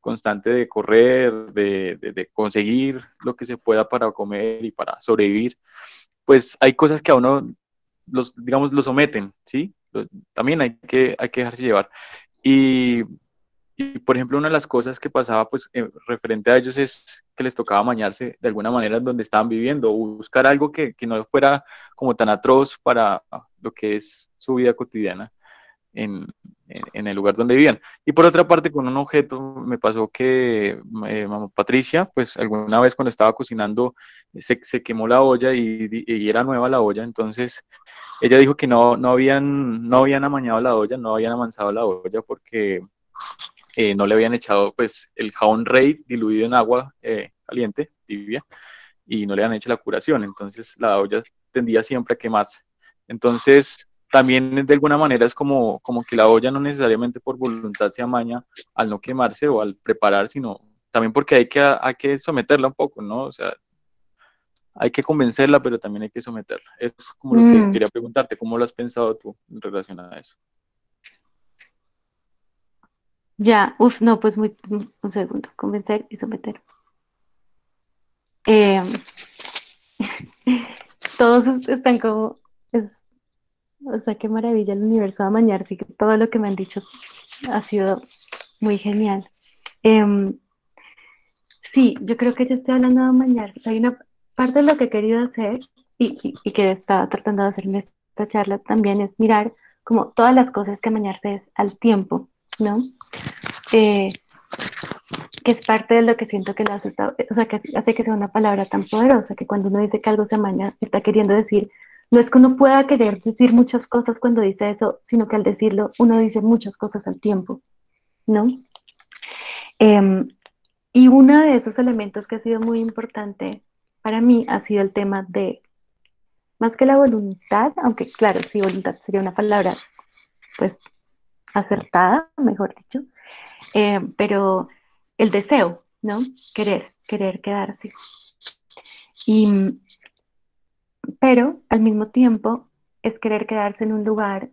constante de correr, de, de, de conseguir lo que se pueda para comer y para sobrevivir, pues hay cosas que a uno, los, digamos, lo someten, ¿sí? También hay que, hay que dejarse llevar. Y, y, por ejemplo, una de las cosas que pasaba, pues, eh, referente a ellos es que les tocaba mañarse de alguna manera donde estaban viviendo, o buscar algo que, que no fuera como tan atroz para lo que es su vida cotidiana en, en, en el lugar donde vivían. Y por otra parte, con un objeto me pasó que eh, mamá Patricia, pues alguna vez cuando estaba cocinando se, se quemó la olla y, y era nueva la olla, entonces ella dijo que no, no, habían, no habían amañado la olla, no habían amansado la olla porque... Eh, no le habían echado pues el jabón rey diluido en agua eh, caliente, tibia, y no le habían hecho la curación, entonces la olla tendía siempre a quemarse. Entonces también de alguna manera es como, como que la olla no necesariamente por voluntad se amaña al no quemarse o al preparar, sino también porque hay que, hay que someterla un poco, ¿no? O sea, hay que convencerla, pero también hay que someterla. Eso es como mm. lo que quería preguntarte, ¿cómo lo has pensado tú en relación a eso? Ya, uff, no, pues muy, un segundo, convencer y someter. Eh, todos están como, es, o sea, qué maravilla el universo de amañar, sí que todo lo que me han dicho ha sido muy genial. Eh, sí, yo creo que yo estoy hablando de amañar, o sea, hay una parte de lo que he querido hacer y, y, y que estaba tratando de hacer en esta charla también es mirar como todas las cosas que amañarse es al tiempo, ¿no? Eh, que es parte de lo que siento que lo hace, esta, o sea, que hace que sea una palabra tan poderosa, que cuando uno dice que algo se amaña, está queriendo decir, no es que uno pueda querer decir muchas cosas cuando dice eso, sino que al decirlo, uno dice muchas cosas al tiempo, ¿no? Eh, y uno de esos elementos que ha sido muy importante para mí ha sido el tema de, más que la voluntad, aunque claro, sí, voluntad sería una palabra, pues, acertada, mejor dicho, eh, pero el deseo, ¿no? Querer, querer quedarse. Y, pero al mismo tiempo es querer quedarse en un lugar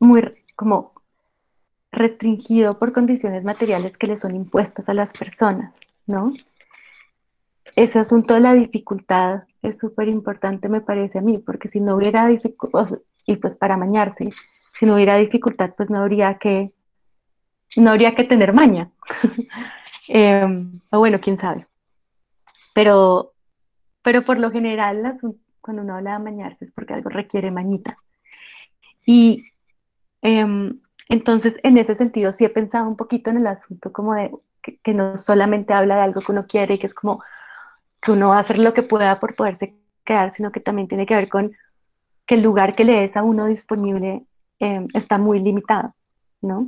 muy como restringido por condiciones materiales que le son impuestas a las personas, ¿no? Ese asunto de la dificultad es súper importante, me parece a mí, porque si no hubiera dificultad, y pues para amañarse, si no hubiera dificultad, pues no habría que, no habría que tener maña. eh, o bueno, quién sabe. Pero, pero por lo general, cuando uno habla de amañarse es porque algo requiere mañita. Y eh, entonces, en ese sentido, sí he pensado un poquito en el asunto como de que, que no solamente habla de algo que uno quiere y que es como que uno va a hacer lo que pueda por poderse quedar, sino que también tiene que ver con que el lugar que le es a uno disponible Eh, está muy limitado, ¿no?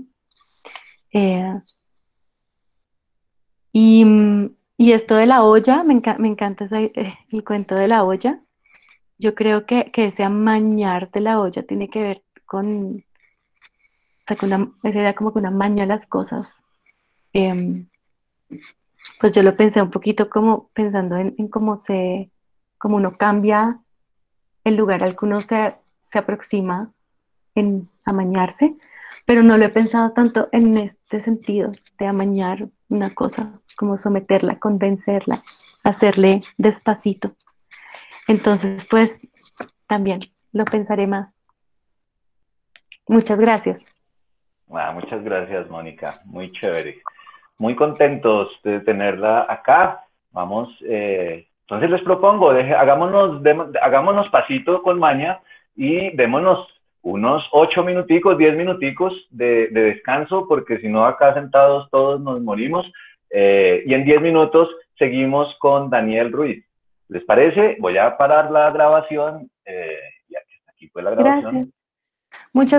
Eh, y, y esto de la olla, me, enca me encanta ese, eh, el cuento de la olla. Yo creo que, que ese amañar de la olla tiene que ver con, o sea, con una, esa idea como que una maña a las cosas. Eh, pues yo lo pensé un poquito como pensando en, en cómo se, cómo uno cambia el lugar al que uno se, se aproxima en amañarse, pero no lo he pensado tanto en este sentido de amañar una cosa, como someterla, convencerla, hacerle despacito. Entonces, pues, también lo pensaré más. Muchas gracias. Ah, muchas gracias, Mónica. Muy chévere. Muy contentos de tenerla acá. Vamos, eh, entonces les propongo, deje, hagámonos, de, hagámonos pasito con maña y démonos unos ocho minuticos, diez minuticos de, de descanso, porque si no acá sentados todos nos morimos. Eh, y en diez minutos seguimos con Daniel Ruiz. ¿Les parece? Voy a parar la grabación. Eh, ya que aquí fue la grabación. Gracias. Muchas gracias.